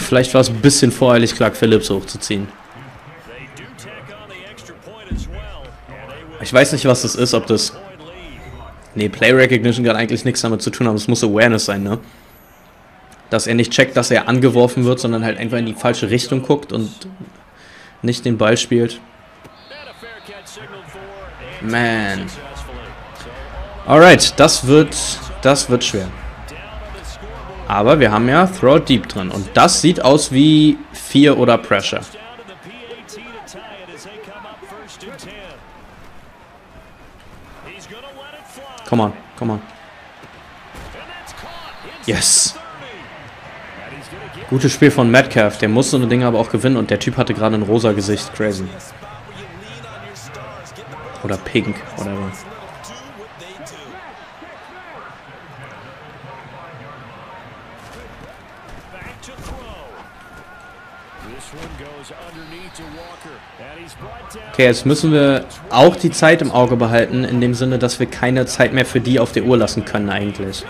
Vielleicht war es ein bisschen voreilig, Clark Phillips hochzuziehen. Ich weiß nicht, was das ist, ob das... Nee, Play Recognition kann eigentlich nichts damit zu tun haben. Es muss Awareness sein, ne? Dass er nicht checkt, dass er angeworfen wird, sondern halt einfach in die falsche Richtung guckt und nicht den Ball spielt. Man. Alright, das wird schwer. Aber wir haben ja Throw Deep drin. Und das sieht aus wie 4 oder Pressure. Come on, come on. Yes. Gutes Spiel von Metcalf, der muss so eine Dinge aber auch gewinnen und der Typ hatte gerade ein rosa Gesicht, crazy. Oder pink, oder was. Okay, jetzt müssen wir auch die Zeit im Auge behalten, in dem Sinne, dass wir keine Zeit mehr für die auf der Uhr lassen können eigentlich.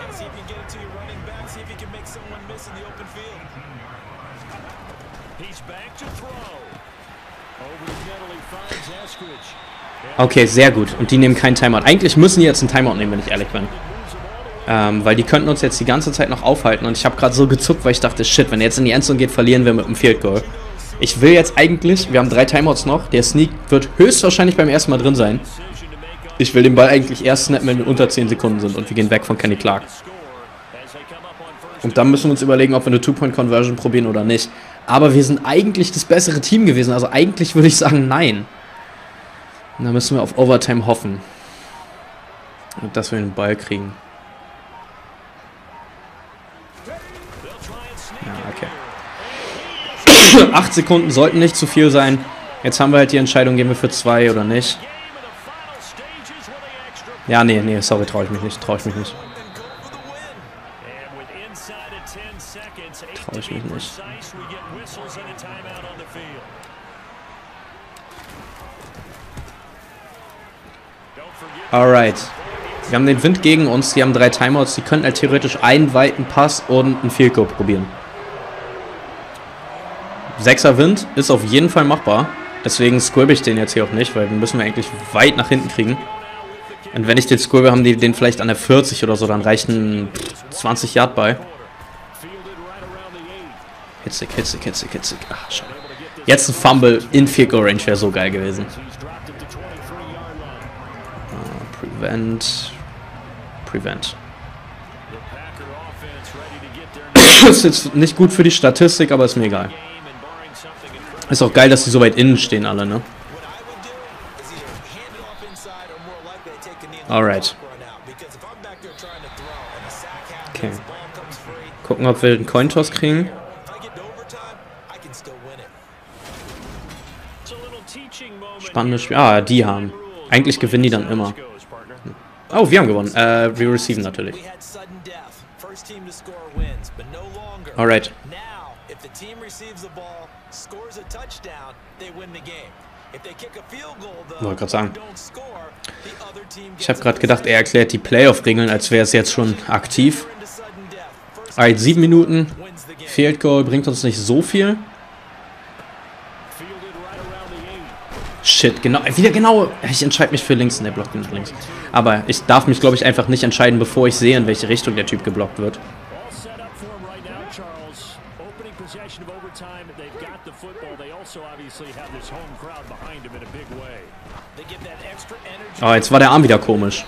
Okay, sehr gut. Und die nehmen keinen Timeout. Eigentlich müssen die jetzt einen Timeout nehmen, wenn ich ehrlich bin. Weil die könnten uns jetzt die ganze Zeit noch aufhalten. Und ich habe gerade so gezuckt, weil ich dachte, shit, wenn er jetzt in die Endzone geht, verlieren wir mit einem Field Goal. Ich will jetzt eigentlich, wir haben 3 Timeouts noch. Der Sneak wird höchstwahrscheinlich beim ersten Mal drin sein. Ich will den Ball eigentlich erst snappen, wenn wir unter 10 Sekunden sind. Und wir gehen weg von Kenny Clark. Und dann müssen wir uns überlegen, ob wir eine Two-Point-Conversion probieren oder nicht. Aber wir sind eigentlich das bessere Team gewesen. Also eigentlich würde ich sagen, nein. Und da müssen wir auf Overtime hoffen, dass wir den Ball kriegen. Ja, okay. 8 Sekunden sollten nicht zu viel sein. Jetzt haben wir halt die Entscheidung, gehen wir für 2 oder nicht. Ja, nee, sorry, traue ich mich nicht. Alright. Wir haben den Wind gegen uns. Die haben 3 Timeouts. Die könnten halt theoretisch einen weiten Pass und einen Field Goal probieren. 6er Wind ist auf jeden Fall machbar. Deswegen squibbe ich den jetzt hier auch nicht, weil den müssen wir eigentlich weit nach hinten kriegen. Und wenn ich den squibbe, haben die den vielleicht an der 40 oder so. Dann reichen 20 Yard bei. Hitzig, hitzig, hitzig, hitzig. Ach, schade. Jetzt ein Fumble in Field Goal Range wäre so geil gewesen. Prevent. Prevent. Ist jetzt nicht gut für die Statistik, aber ist mir egal. Ist auch geil, dass die so weit innen stehen alle, ne? Alright. Okay. Gucken, ob wir den Cointoss kriegen. Spannendes Spiel. Ah, die haben. Eigentlich gewinnen die dann immer. Oh, wir haben gewonnen. Wir receiven natürlich. Alright. Wollte gerade sagen. Ich habe gerade gedacht, er erklärt die Playoff-Regeln, als wäre es jetzt schon aktiv. Alright, 7 Minuten. Field Goal bringt uns nicht so viel. Shit, genau, wieder genau. Ich entscheide mich für links, und der blockt nicht links. Aber ich darf mich, glaube ich, einfach nicht entscheiden, bevor ich sehe, in welche Richtung der Typ geblockt wird. Oh, jetzt war der Arm wieder komisch.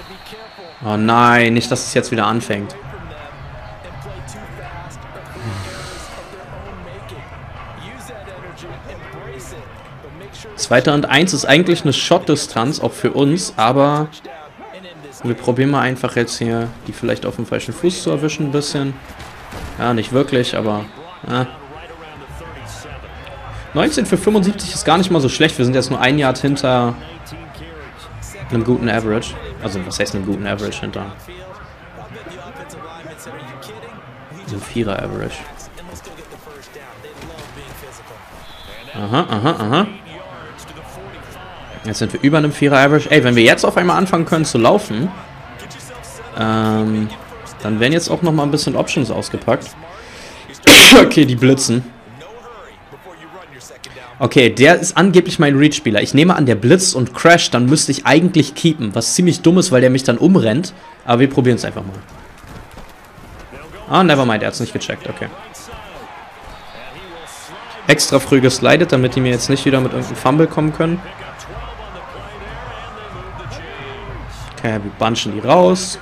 Oh nein, nicht, dass es jetzt wieder anfängt. Zweiter und 1 ist eigentlich eine Shot-Distanz, auch für uns, aber wir probieren mal einfach jetzt hier, die vielleicht auf dem falschen Fuß zu erwischen ein bisschen. Ja, nicht wirklich, aber... 19 für 75 ist gar nicht mal so schlecht. Wir sind jetzt nur ein Yard hinter einem guten Average. Also, was heißt einem guten Average hinter? Ein 4er Average. Aha, aha, aha. Jetzt sind wir über einem 4er Average. Ey, wenn wir jetzt auf einmal anfangen können zu laufen, dann werden jetzt auch nochmal ein bisschen Options ausgepackt. Okay, die blitzen. Okay, der ist angeblich mein Reach-Spieler. Ich nehme an, der blitzt und crasht, dann müsste ich eigentlich keepen. Was ziemlich dumm ist, weil der mich dann umrennt. Aber wir probieren es einfach mal. Ah, nevermind, er hat es nicht gecheckt, okay. Extra früh geslidet, damit die mir jetzt nicht wieder mit irgendeinem Fumble kommen können. Okay, wir bunchen die raus.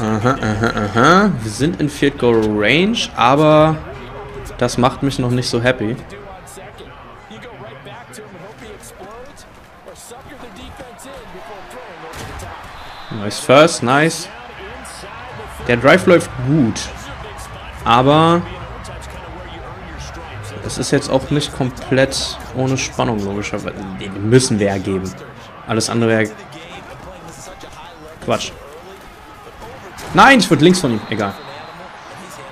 Aha, aha, aha. Wir sind in Field Goal Range, aber das macht mich noch nicht so happy. Nice first, nice. Der Drive läuft gut, aber es ist jetzt auch nicht komplett ohne Spannung, logischerweise. Den müssen wir ja geben. Alles andere wäre Quatsch. Nein, ich würde links von ihm. Egal.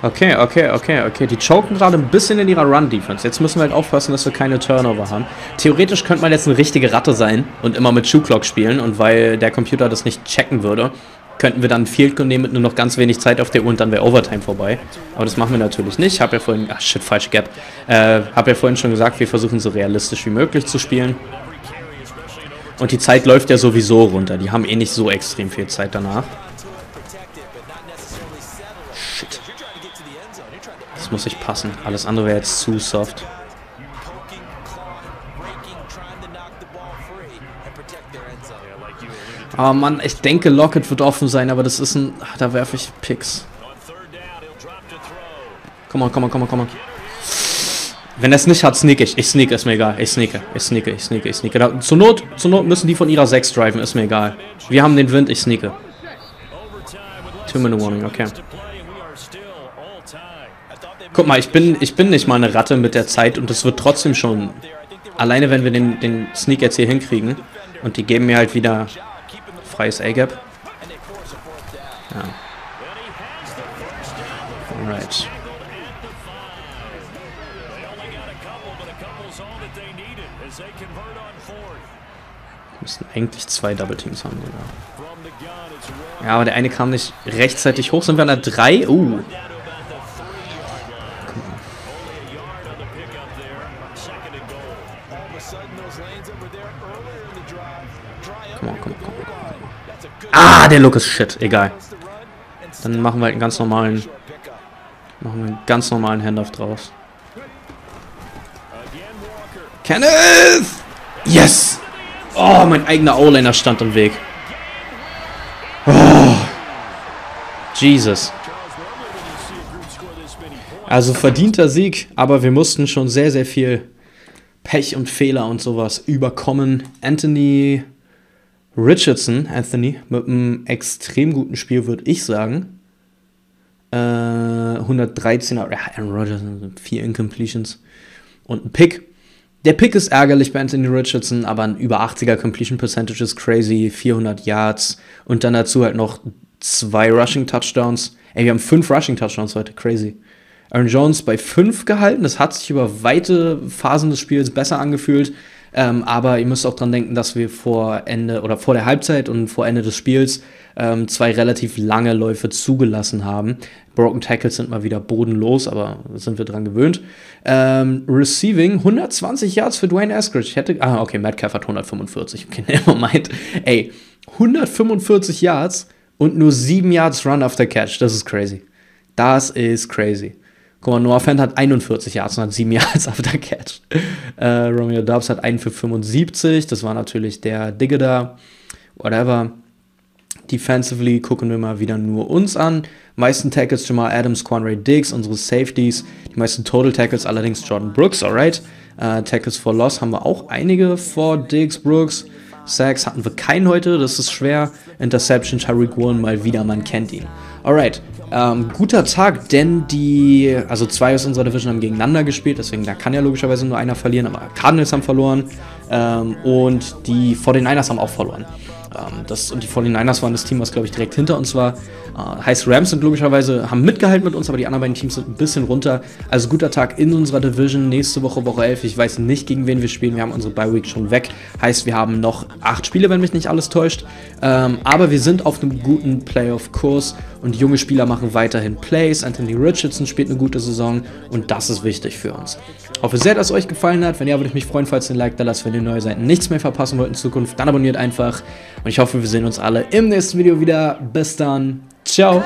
Okay, okay, okay, okay. Die choken gerade ein bisschen in ihrer Run-Defense. Jetzt müssen wir halt aufpassen, dass wir keine Turnover haben. Theoretisch könnte man jetzt eine richtige Ratte sein und immer mit Shoe-Clock spielen. Und weil der Computer das nicht checken würde, könnten wir dann Field Goal nehmen mit nur noch ganz wenig Zeit auf der Uhr und dann wäre Overtime vorbei. Aber das machen wir natürlich nicht. Ich habe ja vorhin... Ach, shit, falsche Gap. Habe ja vorhin schon gesagt, wir versuchen so realistisch wie möglich zu spielen. Und die Zeit läuft ja sowieso runter. Die haben eh nicht so extrem viel Zeit danach. Shit. Das muss ich passen. Alles andere wäre jetzt zu soft. Oh Mann, ich denke, Lockett wird offen sein, aber das ist ein... Ach, da werfe ich Picks. Komm mal, komm mal, komm mal, komm mal. Wenn er es nicht hat, sneak ich. Ich sneak, ist mir egal. Ich sneake, ich sneake, ich sneake, ich sneake. Da, zur Not müssen die von ihrer 6 driven, ist mir egal. Wir haben den Wind, ich sneake. 2-Minute-Warning, okay. Guck mal, ich bin nicht mal eine Ratte mit der Zeit und das wird trotzdem schon... Alleine, wenn wir den Sneak jetzt hier hinkriegen und die geben mir halt wieder freies A-Gap. Ja. Alright. Wir müssen eigentlich zwei Double Teams haben sogar. Ja, aber der eine kam nicht rechtzeitig hoch. Sind wir an der 3? Ah, der Look ist shit. Egal. Dann machen wir halt einen ganz normalen... Machen wir einen ganz normalen Handoff draus. Kenneth! Yes! Oh, mein eigener O-Liner stand im Weg. Oh. Jesus. Also verdienter Sieg, aber wir mussten schon sehr, sehr viel Pech und Fehler und sowas überkommen. Anthony Richardson, mit einem extrem guten Spiel, würde ich sagen. 113er, Aaron Rodgers, 4 Incompletions und ein Pick. Der Pick ist ärgerlich bei Anthony Richardson, aber ein über 80er Completion Percentage ist crazy, 400 Yards und dann dazu halt noch 2 Rushing Touchdowns. Ey, wir haben 5 Rushing Touchdowns heute, crazy. Aaron Jones bei 5 gehalten, das hat sich über weite Phasen des Spiels besser angefühlt. Aber ihr müsst auch dran denken, dass wir vor Ende oder vor der Halbzeit und vor Ende des Spiels 2 relativ lange Läufe zugelassen haben. Broken Tackles sind mal wieder bodenlos, aber sind wir dran gewöhnt. Receiving 120 Yards für Dwayne Eskridge. Okay, Metcalf hat 145. Okay, nevermind. Ey, 145 Yards und nur 7 Yards Run after Catch. Das ist crazy. Das ist crazy. Guck mal, Noah Fant hat 41 Yards und hat 7 Yards after Catch. Romeo Dubs hat 1 für 75. Das war natürlich der Digge da. Whatever. Defensively gucken wir mal wieder nur uns an. Meisten Tackles Jamal Adams, Quandre Diggs, unsere Safeties. Die meisten Total Tackles allerdings Jordan Brooks, alright. Tackles for Loss haben wir auch einige vor Diggs, Brooks. Sacks hatten wir keinen heute, das ist schwer. Interception, Tariq Woolen mal wieder, man kennt ihn. Alright, guter Tag, denn also 2 aus unserer Division haben gegeneinander gespielt, deswegen da kann ja logischerweise nur einer verlieren, aber Cardinals haben verloren und die 49ers haben auch verloren. Und die 49ers waren das Team, was glaube ich direkt hinter uns war. Heißt, Rams sind logischerweise, haben mitgehalten mit uns, aber die anderen beiden Teams sind ein bisschen runter. Also guter Tag in unserer Division, nächste Woche, Woche 11, ich weiß nicht, gegen wen wir spielen, wir haben unsere Bye-Week schon weg. Heißt, wir haben noch 8 Spiele, wenn mich nicht alles täuscht. Aber wir sind auf einem guten Playoff-Kurs und junge Spieler machen weiterhin Plays. Anthony Richardson spielt eine gute Saison und das ist wichtig für uns. Hoffe sehr, dass es euch gefallen hat. Wenn ja, würde ich mich freuen, falls ihr ein Like da lasst, wenn ihr neue Seiten nichts mehr verpassen wollt in Zukunft, dann abonniert einfach. Und ich hoffe, wir sehen uns alle im nächsten Video wieder. Bis dann. Ciao.